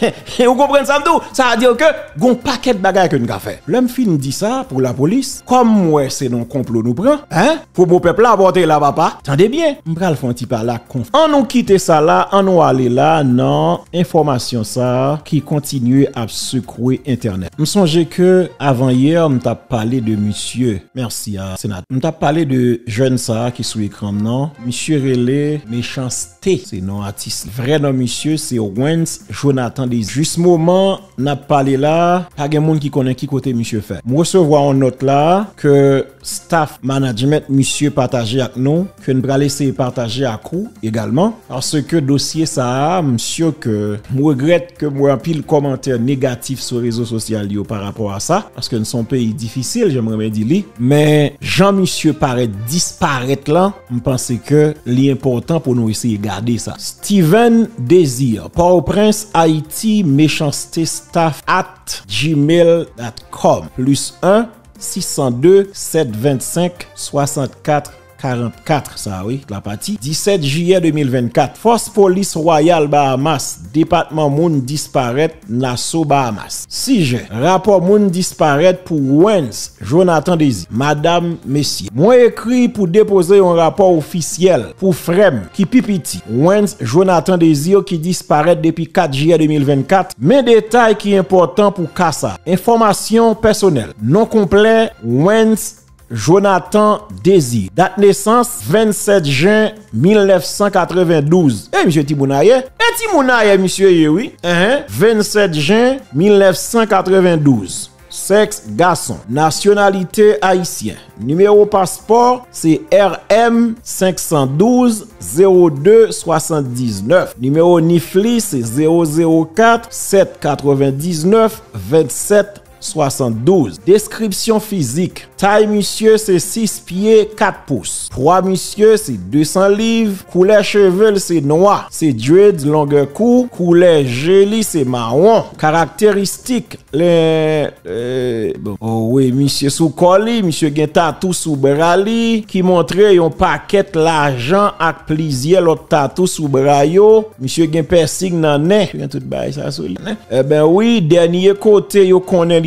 Vous comprenez ça, m'dou? Ça veut dire que, gon paquet de bagages que nous avons fait. L'homme fin dit ça pour la police, comme ouais, c'est non complot nous prend, hein? Pour mon peuple là, aborder là, papa. Tendez bien, m'bral font petit par là, conf. On nous quitte ça là, on nous aller là, non, information ça, qui continue à secouer Internet. M'songez que, avant hier, m't'a parlé de monsieur, merci à Sénat, m't'a parlé de jeune ça, qui sous écran, non? Monsieur Relais, méchanceté, c'est non artiste. Vrai nom monsieur c'est Wens Jonathan Désir. Juste moment n'a parlé là, pas de monde qui connaît qui côté monsieur fait. Moi recevoir une note là que staff management monsieur partager avec nous, que nous allons essayer partager à coup également parce que dossier ça monsieur que je regrette que moi pile commentaire négatif sur réseaux sociaux par rapport à ça parce que nous sommes pays difficile, j'aimerais bien dire mais Jean monsieur paraît disparaître là, je pense que l'important pour nous essayer de garder ça. Steven Désir, Port-au-Prince, Haïti, méchanceté staff at gmail point com plus un six cent deux sept cent vingt-cinq soixante-quatre quarante-quatre, ça oui, la partie. dix-sept juillet deux mille vingt-quatre, Force Police Royale Bahamas, Département Moun disparaît, Nassau Bahamas. six G, rapport Moun disparaît pour Wens Jonathan Désir, Madame, Messieurs. Moi écrit pour déposer un rapport officiel pour Frem, qui pipiti, Wens Jonathan Désir qui disparaît depuis quatre juillet deux mille vingt-quatre. Mais détail qui est important pour Kassa, information personnelle, non complet, Wens Jonathan Désir. Date naissance vingt-sept juin mille neuf cent quatre-vingt-douze. Eh, monsieur Tibounaye. Eh, Tibounaye, monsieur, eh, oui. Uh-huh. vingt-sept juin mille neuf cent quatre-vingt-douze. Sexe, garçon. Nationalité, haïtien. Numéro passeport, c'est R M cinq cent douze zéro deux soixante-dix-neuf. Numéro N I F L I, c'est zéro zéro quatre sept cent quatre-vingt-dix-neuf vingt-sept soixante-douze. Description physique. Taille monsieur c'est six pieds quatre pouces. Poids monsieur c'est deux cents livres. Couleur cheveux c'est noir. C'est dread longueur court. Couleur jolie c'est marron. Caractéristiques les euh, bon. Oh oui monsieur sous colli, monsieur gen tatou sous brali qui montrait yon paquet l'argent avec plusieurs l'autre tatou sous brayo. Monsieur gen piercing nan nez. Tout bail ça sou. Eh ben oui, dernier côté yo connaît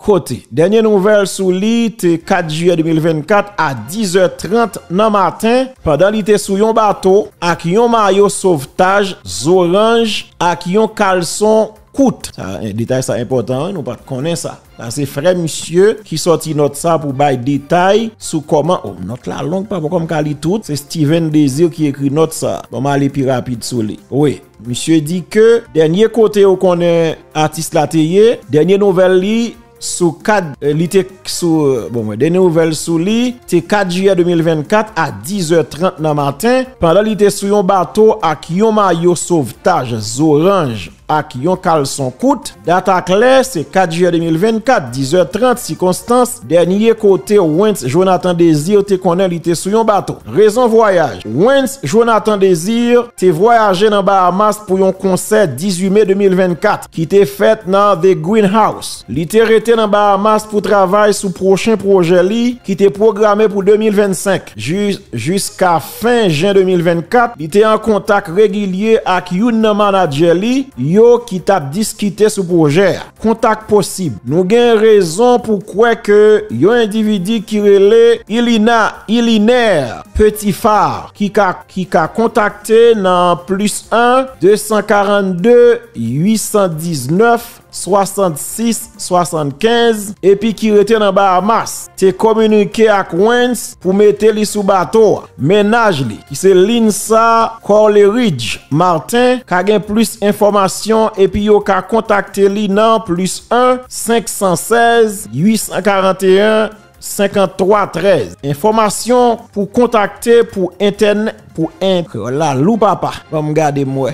côté. Dernière nouvelle sous li dix-huit quatre juillet deux mille vingt-quatre à dix heures trente dans le matin, pendant qu'il était sur un bateau, avec un maillot sauvetage, orange, avec un caleçon coûte. Un détail ça important, nous pas connaître ça. C'est frère monsieur qui sortit notre ça pour bail détail sur comment oh, notre la longue pas comme quali tout, c'est Steven Désir qui écrit notre ça. Bon aller plus rapide sur lui. Oui, monsieur dit que dernier côté où qu'on est artiste latérier, dernière nouvelle li sous cadre euh, sous bon des nouvelles sous lui c'est quatre juillet deux mille vingt-quatre à dix heures trente dans matin pendant il était sur un bateau à qui on maillot sauvetage orange à qui on caleçon coûte date claire c'est quatre juillet deux mille vingt-quatre dix heures trente circonstance dernier côté Wens Jonathan Désir te connaît il était sur un bateau raison voyage Wens Jonathan Désir te voyagé dans Bahamas pour un concert dix-huit mai deux mille vingt-quatre qui était fait dans the Greenhouse il était dans Bahamas pour travailler sur prochain projet li qui était programmé pour deux mille vingt-cinq Jus, jusqu'à fin juin deux mille vingt-quatre il était en contact régulier avec une manager li yo qui t'a discuté sur projet contact possible nous gain raison pour croire que yo individu qui relait Ilina Ilinaire Petit Phare qui a qui a contacté dans plus un deux quatre deux huit un neuf soixante-six soixante-quinze et puis qui était dans Bahamas t'es communiqué avec Wens pour mettre li sous bateau ménage li qui c'est Linsa Coleridge Martin ka gen plus information et puis yo ka contacter li nan plus un cinq un six huit quatre un cinquante-trois treize information pour contacter pour internet pour un la lou papa va me garder moi.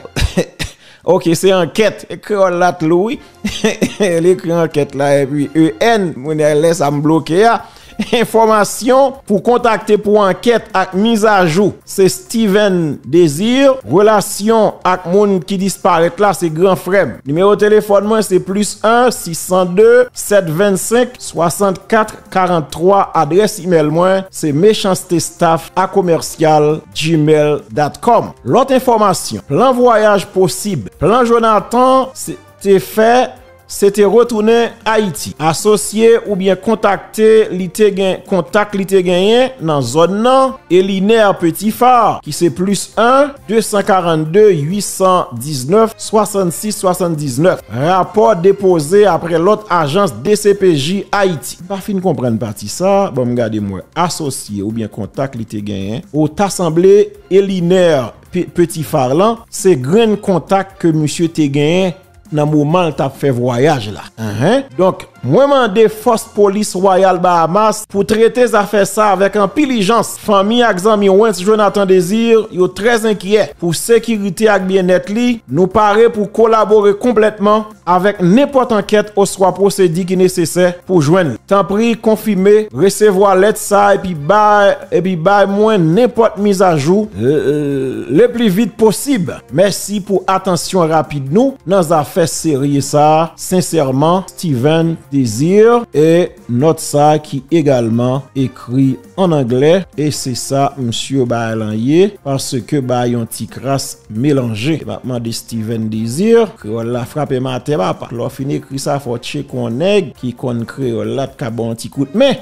Ok, c'est enquête. Écrit là, Louis. Elle écrit enquête là, et puis E N, mon laisse à me bloquer. Information pour contacter pour enquête avec mise à jour. C'est Steven Désir. Relation avec moun qui disparaît là, c'est grand frère. Numéro de téléphone, moi, c'est plus un six cent deux sept cent vingt-cinq soixante-quatre quarante-trois. Adresse email, moi, c'est méchanceté staff arobase commercial gmail point com. L'autre information, plan voyage possible. Plan Jonathan, c'était fait. C'était retourné à Haïti. Associé ou bien contacté, l'ité gagne, contact l'ité gagne dans zone non, et linéaire Petit Phare, qui c'est plus un deux quatre deux huit un neuf soixante-six soixante-dix-neuf. Rapport déposé après l'autre agence D C P J Haïti. Pas fin de comprendre partie ça, bon, regardez-moi. Associé ou bien contact l'ité gagne, au t'assemblée et linéaire Petit Phare là, c'est grand contact que monsieur te gagne. Dans le moment où tu as fait voyage là. Uh-huh. Donc, moi, mandé force police royale Bahamas pour traiter ça fait ça avec un diligence. Famille Axami Wens Jonathan Désir, yo très inquiet pour sécurité et bien-être li, nous paraît pour collaborer complètement avec n'importe enquête ou soit procédé qui nécessaire pour joindre. Tant pris confirmer, recevoir lettre ça et puis bah et puis bah moins n'importe mise à jour euh, euh, le plus vite possible. Merci pour attention rapide nous dans affaire sérieux ça. Sincèrement, Steven Désir et notre ça qui également écrit en anglais et c'est ça monsieur Bailanier parce que bayon ti crasse mélangé maintenant de Steven Désir créole la frappe matin papa l'a fini écrit ça faut check on egg qui kon créole la ka bon ti coup mais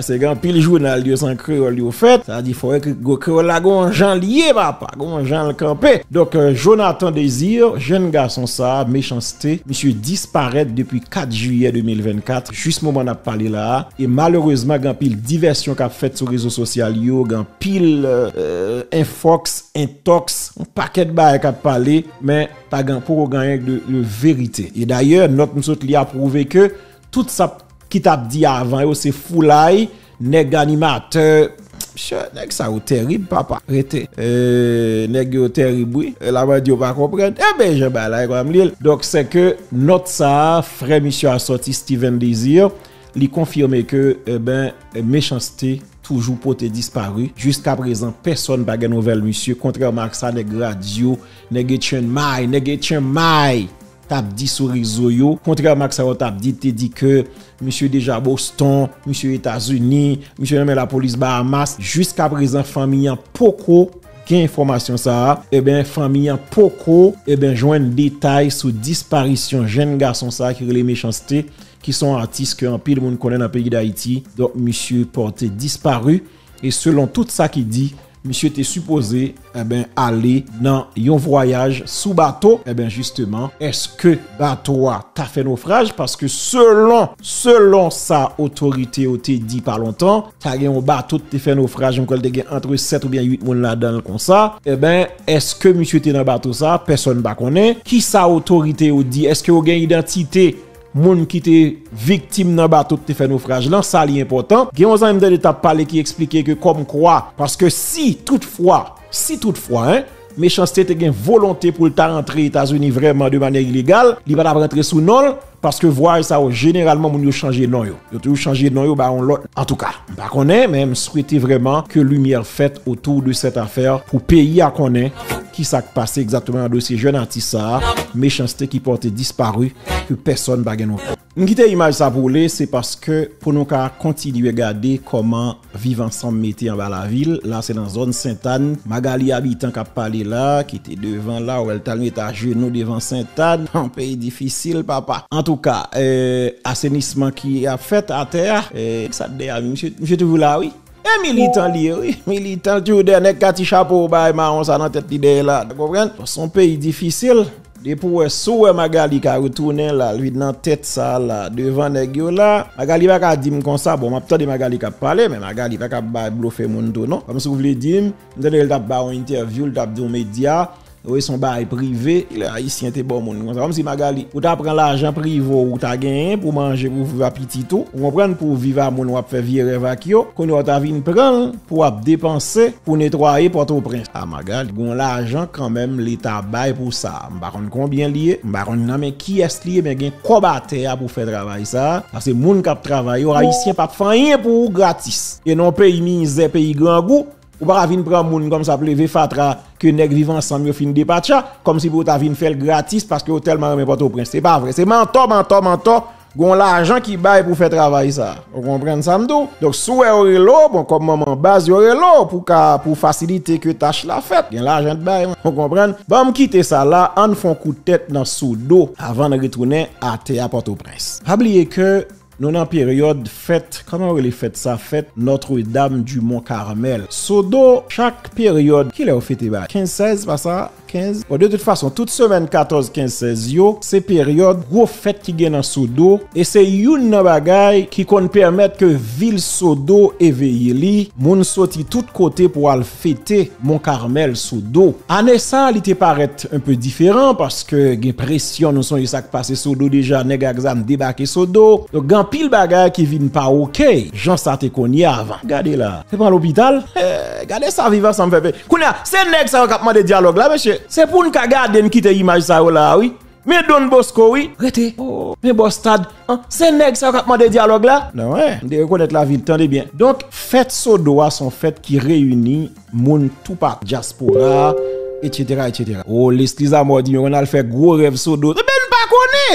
c'est grand pile journal Dieu sans créole au fait ça dit faut que créole la gon Jean lié papa gon Jean le campé donc euh, Jonathan Désir jeune garçon ça méchanceté monsieur disparaît depuis quatre juillet deux mille vingt-quatre juste moment n'a parlé là et malheureusement grand pile diversion qu'a fait sur réseaux sociaux yo grand pile euh, infox intox un paquet de bail qu'a parlé mais pas grand pour gagner de, de vérité et d'ailleurs notre nous li a prouvé que toute sa qui t'a dit avant, c'est foulaille, nèg animateur. Monsieur, nèg ça ou terrible, papa. Arrêtez. Euh, nèg ou terrible, oui. La radio va comprendre. Eh ben, je vais là, comme l'île. Donc, c'est que notre ça, frère monsieur a sorti Steven Désir, lui confirmer que, eh ben, méchanceté, toujours poté disparu. Jusqu'à présent, personne n'a de nouvelle, monsieur. Contrairement à ça, nèg radio, nèg tchen mai, nèg tchen mai. Tap dit sur réseau yo contrairement à ça tap dit te dit que monsieur déjà Boston monsieur États-Unis monsieur même la police Bahamas jusqu'à présent famille en poko gain information ça et ben famille en poko et ben joindre détail sur disparition jeune garçon ça qui les méchanceté qui sont artistes que en pile monde connaît dans le pays d'Haïti. Donc monsieur porté disparu et selon tout ça qui dit, monsieur était supposé eh ben aller dans un voyage sous bateau. Eh ben justement, est-ce que bateau a fait naufrage parce que selon selon sa autorité au dit pas longtemps, t'as un bateau qui fait naufrage entre sept ou bien huit monde là-dedans comme ça. Eh ben est-ce que monsieur était dans bateau ça, personne pas connaît. Qui sa autorité au dit, est-ce que vous avez une identité moun qui était victime d'un bateau qui fait naufrage là, ça c'est important. Guillaume a même parlé qui expliquait que comme quoi parce que si toutefois, si toutefois hein, méchanceté te une volonté pour ta rentrer aux États-Unis vraiment de manière illégale, il va pas rentrer sous nom parce que voyage ça généralement moun yo changer nom yo. Yo toujours changer nom yo bah on l'autre. En tout cas, pas connaît même souhaiter vraiment que lumière faite autour de cette affaire pour pays à connaître qui s'est passé exactement dans dossier jeune artiste méchanceté qui portait disparu que personne n'a gagné. Nous quittons l'image ça pour les, c'est parce que pour nous continuer à regarder comment vivre ensemble mettait en bas la ville. Là c'est dans la zone Sainte-Anne, Magali habitant qui a parlé là, qui était devant là où elle est à genoux devant Sainte-Anne, un pays difficile papa. En tout cas, euh, assainissement qui a fait à terre, euh, ça déjà monsieur monsieur toujours là oui. Et militant lié, oui, militant, tu dernier quatre chapeaux, bah, marron, ça dans tête l'idée là, tu comprends? Son pays difficile, depuis sous Magali qui a retourné là, lui dans tête ça là, devant les gars là, Magali va pas dire comme ça, bon, m'attend de Magali qui a parlé, mais Magali va pas bluffer mon dos, non? Comme si vous voulez dire, vous allez le taper en interview, le taper aux médias. Oui, son bail privé, les Haïtiens étaient bon monde. Comme si Magali, ou t'as pris l'argent privé ou t'as gagné pour manger, pour vivre petit tout, ou prendre pour vivre à mon ou faire vieux rêve à qui, qu'on ou t'as venu prendre pour dépenser, pour nettoyer Port-au-Prince. Ah, Magali, bon, l'argent quand même, l'État bail pour ça. M'baron combien lié? M'baron non, mais qui est lié? Mais gagne combattre pour faire travail ça. Parce que moun kap travail, ou Haïtien pas fait rien pour gratis. Et non, pays misère, pays grand goût. Ou pas venir prendre moun comme ça pleve fatra que nèg vivant ensemble yo fin dépatcha comme si pour ta venir faire gratis parce que tellement même Port-au-Prince c'est pas vrai c'est mentor mentor mentor gon l'argent qui baille pour faire travail ça vous comprenez ça m'dou donc sou e orelo bon comme maman base orelo pour ka pour faciliter que tâche la fête bien l'argent baille vous comprenez bon quitter ça là on font coup de tête dans Sodo avant de retourner à terre Port-au-Prince pas oublier que nous en période fête, comment on les fête ça fête Notre-Dame du Mont Carmel. Sodo, chaque période, qui l'a fêté quinze seize, pas ça quinze. Bon, de toute façon, toute semaine quatorze, quinze, seize, yo, c'est période gros fête qui gagne dans Sodo. Et c'est une bagaille qui compte permettre que ville Sodo éveille li, moun sorti tout côté pour aller fêter Mont Carmel Sodo. Année ça, il te paraît un peu différent parce que gen pression nous sommes ça qui passé Sodo déjà, nèg exam débarqué Sodo. Donc pile bagay qui vient pas OK. Jean ça te connait avant. Regardez là. C'est pas l'hôpital. Eh, regardez ça vivant ça me fait peur. Kounya, c'est nèg ça qui demande dialogue là monsieur. C'est pour nous garder nous quitter image ça là oui. Mais Don Bosco oui. Rete. Oh, mais bon stade. Hein? C'est nèg ça qui demande dialogue là. Non ouais, de reconnaître la ville tendez bien. Donc fête Sodo sont fêtes qui réunit moun tout par diaspora etc etc. Oh l'Église a mordi on a fait gros rêve Sodo.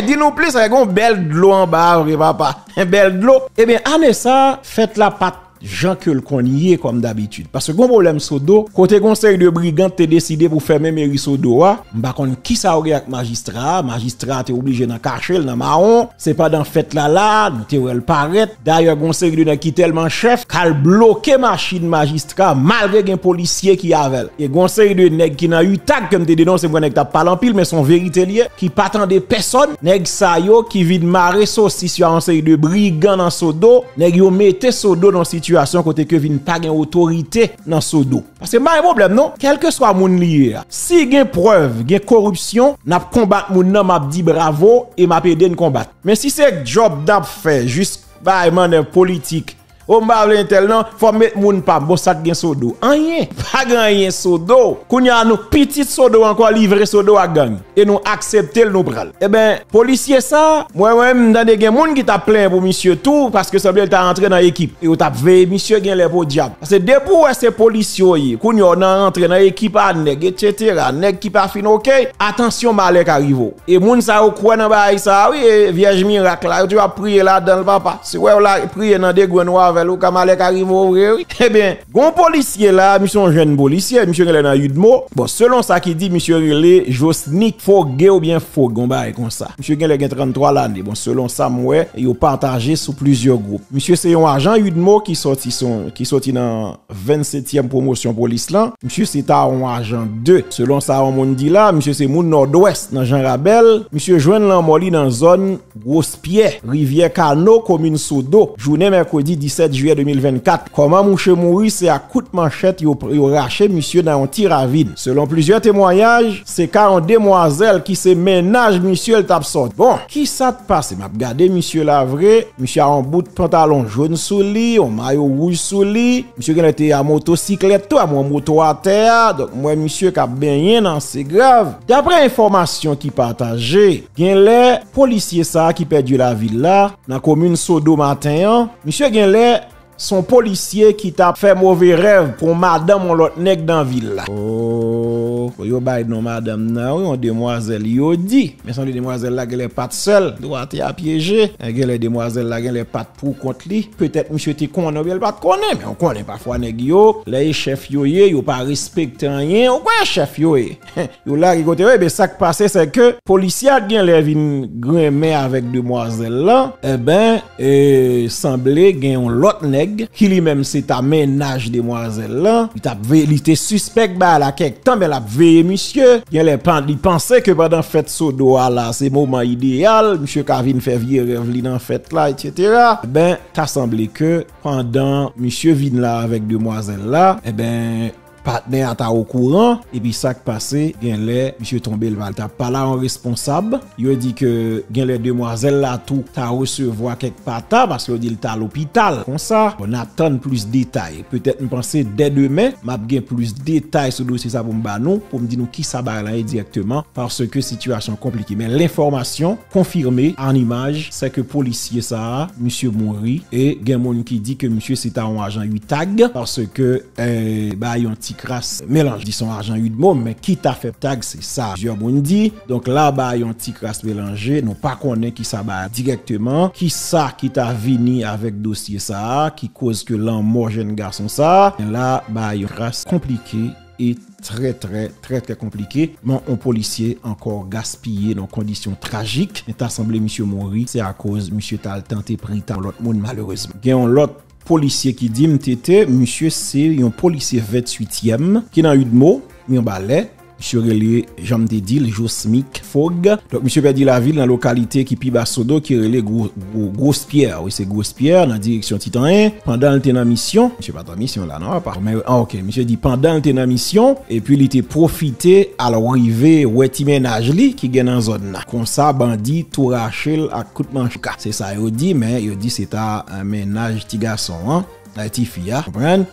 Dis-nous plus, c'est un bel de l'eau en bas, papa. Un bel de l'eau. Eh bien, année ça, faites la patte. Jean que le qu'on y est comme d'habitude. Parce que le problème Sodo, côté conseil de brigands te décidé pour fermer mairie Sodo, m'ba kon qui ça aurait avec magistrat, magistrat t'es obligé d'en cacher dans marron, c'est pas dans fête là là, nous t'es elle paraît. D'ailleurs conseil de qui tellement chef, qu'al bloquer machine magistrat malgré un policier qui avait. Et conseil de nèg qui n'a eu tag comme te dénoncer pour nèg t'a pas en pile mais son vérité lié qui pas attendait personne, nèg ça yo qui vide marrer saucisse sur conseil de brigands dans Sodo, nèg yo mettait Sodo dans situation côté que vin pas gen autorité dans Sodo parce que ma problème non quel que soit moun lié si gen preuve gen corruption n'a combat moun nan m'a dit bravo et m'a aidé de combattre mais si c'est job d'ap fait juste baïman politique on m'a parlé tel non faut mettre moun pa bon ça gen Sodo rien pas grand rien Sodo kounya nous petit Sodo encore livrer Sodo à gang et nous accepter le nous pral et ben policier ça moi même dans des gen moun qui t'a plein pour monsieur tout parce que semble t'a rentré dans équipe et t'a veillé monsieur gen les pour diable parce que debout ces policiers kounya nan rentré dans équipe à nèg etc nèg qui pas fin OK attention malek arrive et moun ça ou croit dans bail ça oui vierge miracle tu vas prier là dans le papa si ouais là prier dans des grenouilles avec le Kamalek arrive au oui. Eh bien, bon policier là, monsieur un jeune policier, monsieur Relé dans Yudmo. Bon, selon ça qui dit, monsieur Relé, Josnik, Fogué ou bien Fogon, bah, comme ça. Monsieur Relé a trente-trois l'année. Bon, selon ça, moi, il a partagé sous plusieurs groupes. Monsieur, c'est un agent Yudmo qui sorti son, qui sorti dans vingt-septième promotion police là. Monsieur, c'est un agent deux. Selon ça, on dit là, monsieur, c'est mon nord-ouest dans Jean Rabel. Monsieur, joindre l'enmoli dans zone Grosse Pied, Rivière Canot, commune Sodo. Journée mercredi dix-sept juillet deux mille vingt-quatre. Comment mouche mouri, c'est à coup de manchette, yo raché monsieur dans un tir à vide. Selon plusieurs témoignages, c'est quarante demoiselles qui se ménage monsieur le tap sorti. Bon, qui ça te passe? M'a regardé monsieur la vraie. Monsieur a un bout de pantalon jaune sous lit, un maillot rouge sous lit. Monsieur qui était à motocyclette, toi, moi moto à terre. Donc moi monsieur qui a bien dans c'est grave. D'après information qui partagée, bien les policiers ça qui perdu la ville là, dans la commune Sodo matin, monsieur Genlè, son policier qui t'a fait mauvais rêve pour madame ou l'autre nèg dans ville là. Oh, yo bay non madame nan, oui, on demoiselle yo dit, mais son demoiselle là elle est pas seule, doit être piégée. Elle est demoiselle là elle est pas pour contre lui. Peut-être monsieur t'es con, elle pas connaît, mais on connaît parfois nèg yo, les chefs yo yé, yo pas respecte rien, on connaît chef yo yé. Yo là qui côté, ben ça qui passé c'est que policier gen lè vin grand-mère avec demoiselle là, eh ben euh semblait gen l'autre nèg qui lui-même c'est à ménage demoiselle là, il t'a il était suspect bah là quelque temps mais l'a veillé monsieur, il les pensait que pendant fête Sodo là, c'est moment idéal, monsieur Kavin fait vieux rêve dans fête là et cetera. Ben t'as semblé que pendant monsieur vin là avec demoiselle là, eh ben partenaire à au courant et puis ça qui passé gen lè monsieur tombé le val t'a pas là en responsable il dit que gen les demoiselles là tout t'a recevoir quelque pata parce que dit t'a à l'hôpital comme ça on attend plus de détails peut-être me penser dès demain m'a gen plus de détails sur dossier ça pour me ba nous pour me dire nous qui ça ba là directement parce que situation compliquée mais l'information confirmée en image c'est que policier ça monsieur mouri et gen moun qui dit que monsieur c'est un agent U T A G parce que euh, bah yon crasse mélange dit son argent Udmo mais qui t'a fait tag c'est ça je bon dit donc là bas yon petit crasse mélangé non pas connaît qui ça bah directement qui ça qui t'a vini avec dossier ça qui cause que l'en mort jeune garçon ça là bas yon crasse compliqué et très très très très compliqué mais un policier encore gaspillé dans conditions tragiques et t'a semblé monsieur Mori c'est à cause monsieur t'a tenté pris dans l'autre monde malheureusement gagne l'autre policier qui dit m'tété, monsieur c'est un policier vingt-huitième qui dans Udmo, yon balai, monsieur relé, j'aime te dire, Josmic Fog. Donc monsieur perdu la ville dans localité qui pi bas Sodo qui relé Grosse Pierre, oui c'est Grosse Pierre dans direction Titan un pendant le ténan mission, monsieur pas dans mission là non, pas mais ah, OK, monsieur dit pendant le ténan mission et puis il était profité à l'arrivée ouais ti ménage li qui gagne dans zone là. Comme ça bandit tout rachel à coup de manche. C'est ça il dit mais il dit c'est un ménage ti garçon hein. La tifia,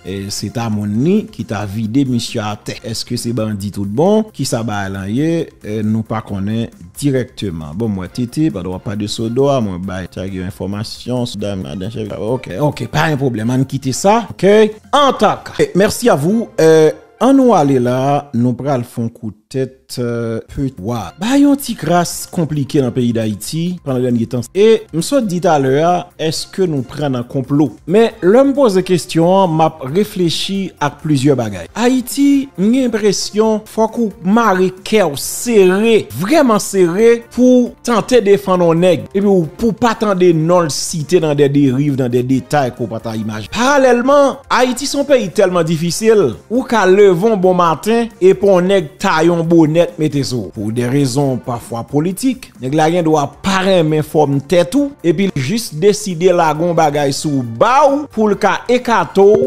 et c'est ta moni qui t'a vidé monsieur à terre. Est-ce que c'est bandit tout bon? Qui ça balaye? Nous pas connaît directement. Bon, moi, tété, pas droit pas de Sodo, moi, bah, t'as eu information, Soudam, ok, ok, pas un problème, on quitte ça, ok? En tac. Merci à vous. Euh, en nous aller là, nous pral font coup de tête, euh, peu, ouah. Bah, yon ti grâce compliqué dans le pays d'Haïti, pendant le dernier temps. Et, m'sot dit à l'heure, est-ce que nous prenons un complot? Mais, l'homme pose des questions, m'a réfléchi à plusieurs bagages. Haïti, j'ai l'impression, faut qu'on marie serré, vraiment serré, pour tenter de défendre nos nègres. Et puis, pour pas tenter non le citer dans des dérives, dans des détails qu'on pas imaginer. Parallèlement, Haïti, son pays tellement difficile, ou qu'à levons bon matin et pour nèg taillon bonnet mettez sou pour des raisons parfois politiques nèg la rien doit parrain mais forme tête tout et puis juste décider la gon bagay sou baou pour le ka écarto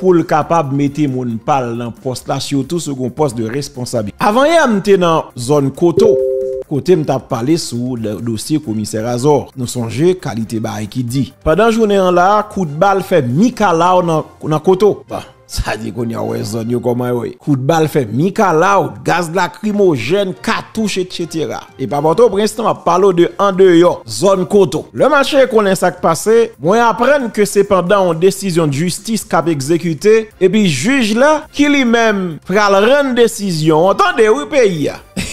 pour le capable mettre moun pal dans poste là surtout second poste de responsabilité avant hier m'était dans zone Koto côté m'ta parlé sur le dossier commissaire Azor nous songe qualité bail qui dit pendant journée en là coup de balle fait Mikala dans dans Koto bah ça dit qu'on y a ouais zone yo comment ouais coup de balle fait Mikala gaz lacrymogène cartouche etc et par contre pour l'instant parle de en dehors zone Koto le marché connaît ça qui passé moi apprendre que c'est pendant une décision de justice qu'a exécuté et puis juge là qui lui-même pral rendre décision entendez oui pays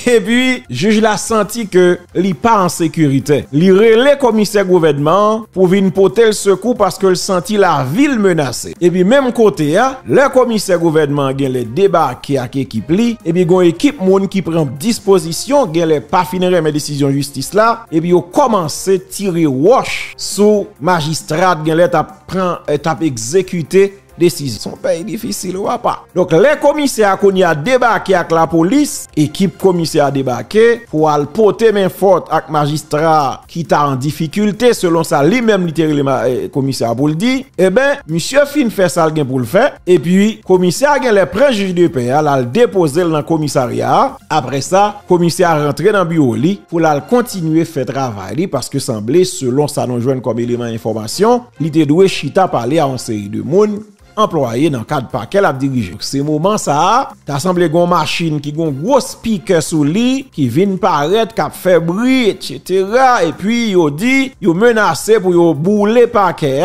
Et puis, juge l'a senti que li pas en sécurité. Li relè commissaire gouvernement pour venir porter le secours parce que le senti la ville menacée. Et puis, même côté, a, le commissaire gouvernement gen le débarqué avec équipe li. Et puis, gon équipe moun qui prend disposition, gen le pas finir mes décisions justice là. Et puis, yon commence tirer wash sous magistrat gen le tap prend, tap exécuté. Décision. Son pays difficile ou pas. Donc, les commissaires qui ont débarqué avec la police, équipe commissaire a débarqué pour aller porter main forte avec magistrat qui t'a en difficulté, selon ça, lui-même, littéralement, commissaire pour le dire. Eh ben, monsieur Fin fait ça pour le faire. Et puis, commissaire a les prêts juge de paix, elle a déposé dans le commissariat. Après ça, commissaire a rentré dans le bureau pour la continuer à faire travail parce que semblait, selon ça, nous joignons comme élément d'information, l'idée de chita parler à une série de monde. Employé dans le cadre paquet à diriger. C'est moment ça, t'as semblé gon machine qui gon gros speaker sous lit, qui vient paraître, qui fait bruit, et cetera. Et puis, yo dit, yo menacé pour yo bouler paquet.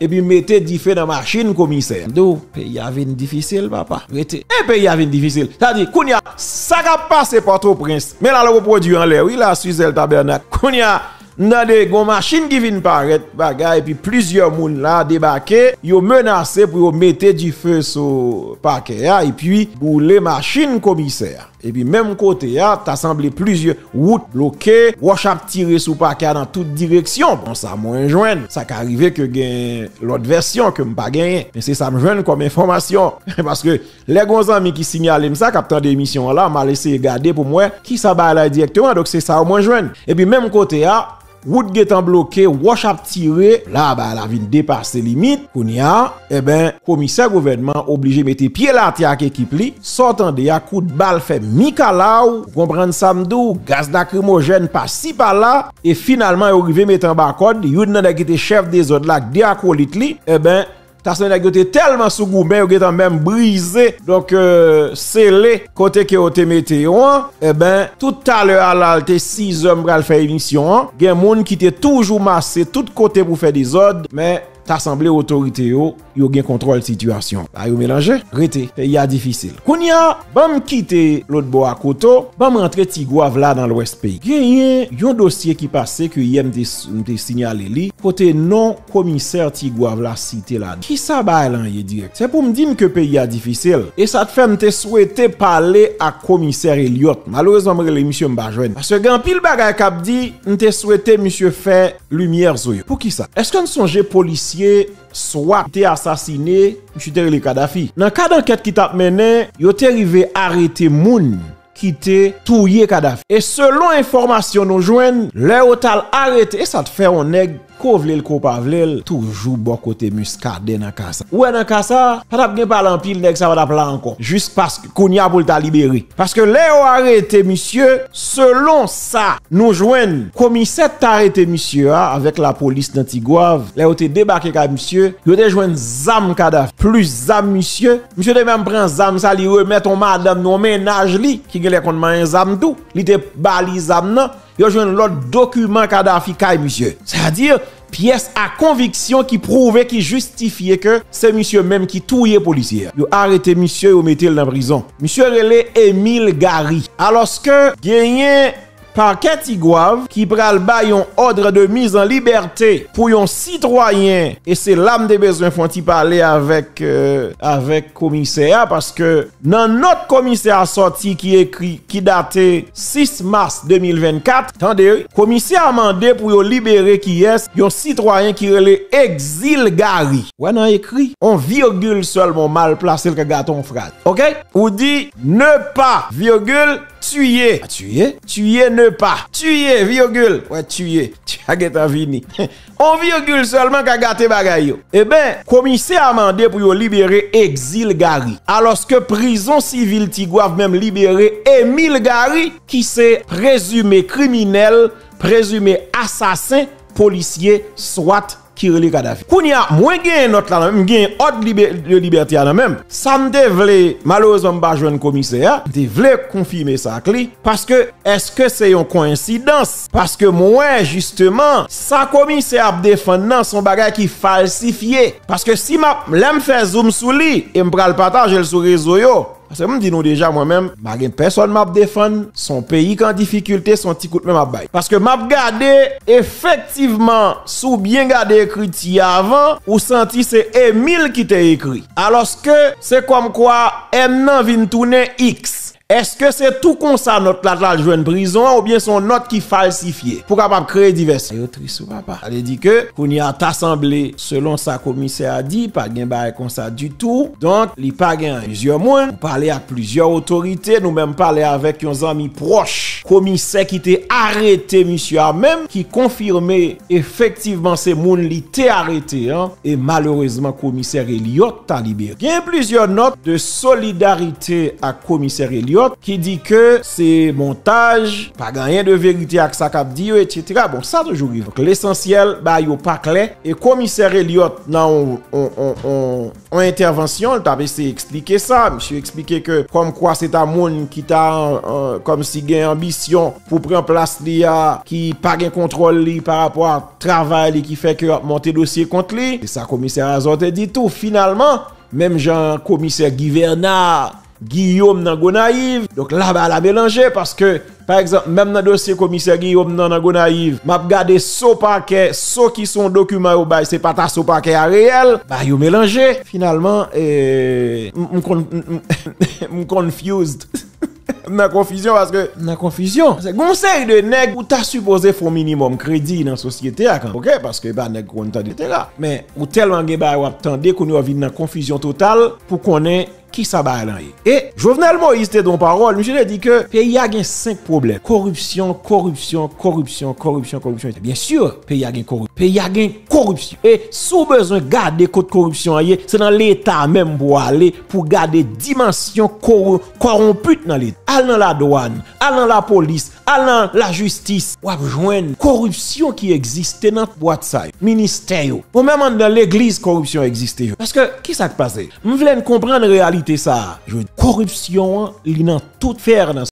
Et puis mettez diffé dans la machine commissaire. Donc, pays a venu difficile, papa. Rete. Et pays a venu difficile. C'est-à-dire, Kounia, ça va passer Port-au-Prince. Mais là, le produit en l'air, oui, la Suzel Tabernacle. Kounia, dans des machines qui viennent paraître, bagay, et puis plusieurs moun là débarqué, yo menacé pour mettre du feu sur paquet, et puis bouler machines commissaire. Et puis même côté, t'as semblé plusieurs routes bloquées, wash up tiré sur paquet dans toute direction. Bon, ça m'a joindre. Ça qui arrivé que gagne l'autre version que m'pas gagné. Mais c'est ça me joindre comme information. Parce que les gros amis qui signalent ça, capteur d'émission là, m'a laissé garder pour moi qui ça va là directement. Donc c'est ça au moins joindre. Et puis même côté, route getan bloqué, wash up tiré, là bah la ville dépasse limite. Kounia, eh ben commissaire gouvernement obligé mettre pied là avec équipe li, sortant de ya coup de balle fait mikalaou, comprendre samdou, gaz lacrymogène pas si par là et finalement arrivé mettre en barcode, yon nan ki était chef des autres là, de acolyte li, eh ben parce que était tellement sous gourmet, il était même brisé. Donc, euh, scellé, côté que vous mettez, eh ben, tout à l'heure, là, il était six heures pour faire émission. Il y a des gens qui étaient toujours massés, tout côté pour faire des ordres, mais t'assemblé autorité yo, yo gen contrôle situation. A yo mélanger, rete, y a difficile. Kounya, bam quitter l'autre bois à koto, bam rentrer Tigouave là dans l'ouest pays. Genyen, yon dossier qui passait que yem te signalé li, côté non commissaire Tigouave là cité là. Qui ça ba lan yé direct. C'est pour me dire que pays a difficile et ça te fait me souhaiter parler à commissaire Elliot. Malheureusement me le monsieur m'ba joine. Parce que grand pile bagay k'ap di, m'te souhaiter monsieur faire lumière zoyo. Pour qui ça? Est-ce qu'on songe policier soit assassiné, M. Terreli Kadhafi. Dans le cas d'enquête qui t'a mené, il est arrivé à arrêter moun qui t'a touillé Kadhafi. Et selon information nous joignent, le tal arrêté, et ça te fait un nègre. Kovle le kopavle toujours bon côté muscadet dans casa. Ouais dans casa, pas bien parler en pile nèg ça va là encore. Juste parce que Kounia pour ta libérer. Parce que Léo arrêté monsieur, selon ça, nous joignent commissaire t'a arrêté monsieur avec la police dans Tigouave. Léo t'est débarqué ka monsieur, yo t'est joindre zam Kadhafi, plus zam monsieur. Monsieur t'est même prend zam ça li remettre on madame non ménage li qui gèle contre man zam tout. Li t'est bali zam nan. Yo jouen l'autre document Kadhafi kay monsieur. C'est-à-dire pièce à conviction qui prouvait, qui justifiait que c'est monsieur même qui touillait policier. Yo arrêté monsieur, yo mettez dans prison. Monsieur relé Émile Gary. Alors que gagné parquet Tigouave qui pral bayon ordre de mise en liberté pour yon citoyen et c'est l'âme des besoins font y parler avec euh, avec commissaire parce que dans notre commissaire sorti qui écrit qui daté six mars deux mille vingt-quatre attendez commissaire a mandé pour yon libérer qui est yon citoyen qui relè Exil Gary ouais non écrit on virgule seulement mal placé le gâton frère OK ou dit ne pas virgule tuer tuer tuer ne pas tuer virgule ouais tuer tu as gâté vini on virgule seulement qu'a gâté bagay yo et ben commissaire a mandé pour libérer Exil Gary alors que prison civile Tigouave même libérer Émile Gary qui c'est présumé criminel présumé assassin policier soit qui relève Kadhafi. Kounia, moins gain notre là, même gain autre de liberté là même. Ça me devait malheureusement pas joindre commissaire, devait confirmer ça clé parce que est-ce que c'est une coïncidence parce que moi justement, ça commissaire a défendre son bagage qui falsifié parce que si m'a l'aime faire zoom sur lui et me pral partager le sur réseau yo, Parce que je me dis déjà moi-même, personne ne m'a défendu son pays en difficulté, son petit coup de même à bail. Parce que m'a gardé effectivement, sous bien gardé écrit avant, ou senti c'est Émile qui t'a écrit. Alors que c'est comme quoi M nan vin tourner X. Est-ce que c'est tout comme ça notre latéral joue en prison ou bien son note qui falsifié pour capable créer divers. Elle dit que qu'on y a assemblé selon sa commissaire a dit pas gain bail comme ça du tout. Donc il pas gain plusieurs mois, parler à plusieurs autorités, nous même parler avec un ami proche, commissaire qui était arrêté monsieur a même qui confirmait effectivement ces moun li té arrêté hein? Et malheureusement commissaire Elliot t'a libéré. Il y a plusieurs notes de solidarité à commissaire Elliot qui dit que c'est montage, pas gagné de vérité avec ça cap dit et cetera. Bon, ça toujours arrive. L'essentiel, bah yo pas clair. Et commissaire Elliot, non, on, on, on, on intervention, t'as essayé expliquer ça. Monsieur expliqué que comme quoi c'est un monde qui t'a comme si gain ambition pour prendre place l'I A, qui pas gain contrôle li par rapport à travail qui fait que monter dossier contre lui. Et ça commissaire Azor te dit tout. Finalement, même Jean commissaire Guivernard Guillaume nan Gonaïve. Donc là, bah, la mélanger parce que, par exemple, même dans le dossier commissaire Guillaume nan Gonaïve, m'a regardé ce paquet, ce qui sont documents au bail, c'est pas ta ce paquet à réel, bah, yo mélanger. Finalement, eh, m'confused. M'na confusion parce que, m'na confusion. C'est conseil de nèg, ou t'as supposé faire minimum crédit dans la société, ok? Parce que, bah, nèg, on t'a dit, là. Mais, ou tellement, bah, ou attendez qu'on y a vu dans confusion totale pour qu'on ait qui ça va aller. Et Jovenel Moïse te donne parole, monsieur dit que pays a cinq problèmes. Corruption, corruption, corruption, corruption, corruption. Bien sûr, pays a corruption. Pays a corruption. Et sous besoin garder côté corruption, c'est dans l'État même pour aller, pour garder dimension cor corrompue dans l'État. Allez dans la douane, allez dans la police, allez dans la justice. Ou joindre corruption qui existe dans boîte ça. Ministère. Ou même dans l'église, corruption existe. Parce que, qui ça qui passe? Vous voulez comprendre la réalité? Ça, je corruption, il n'a tout faire dans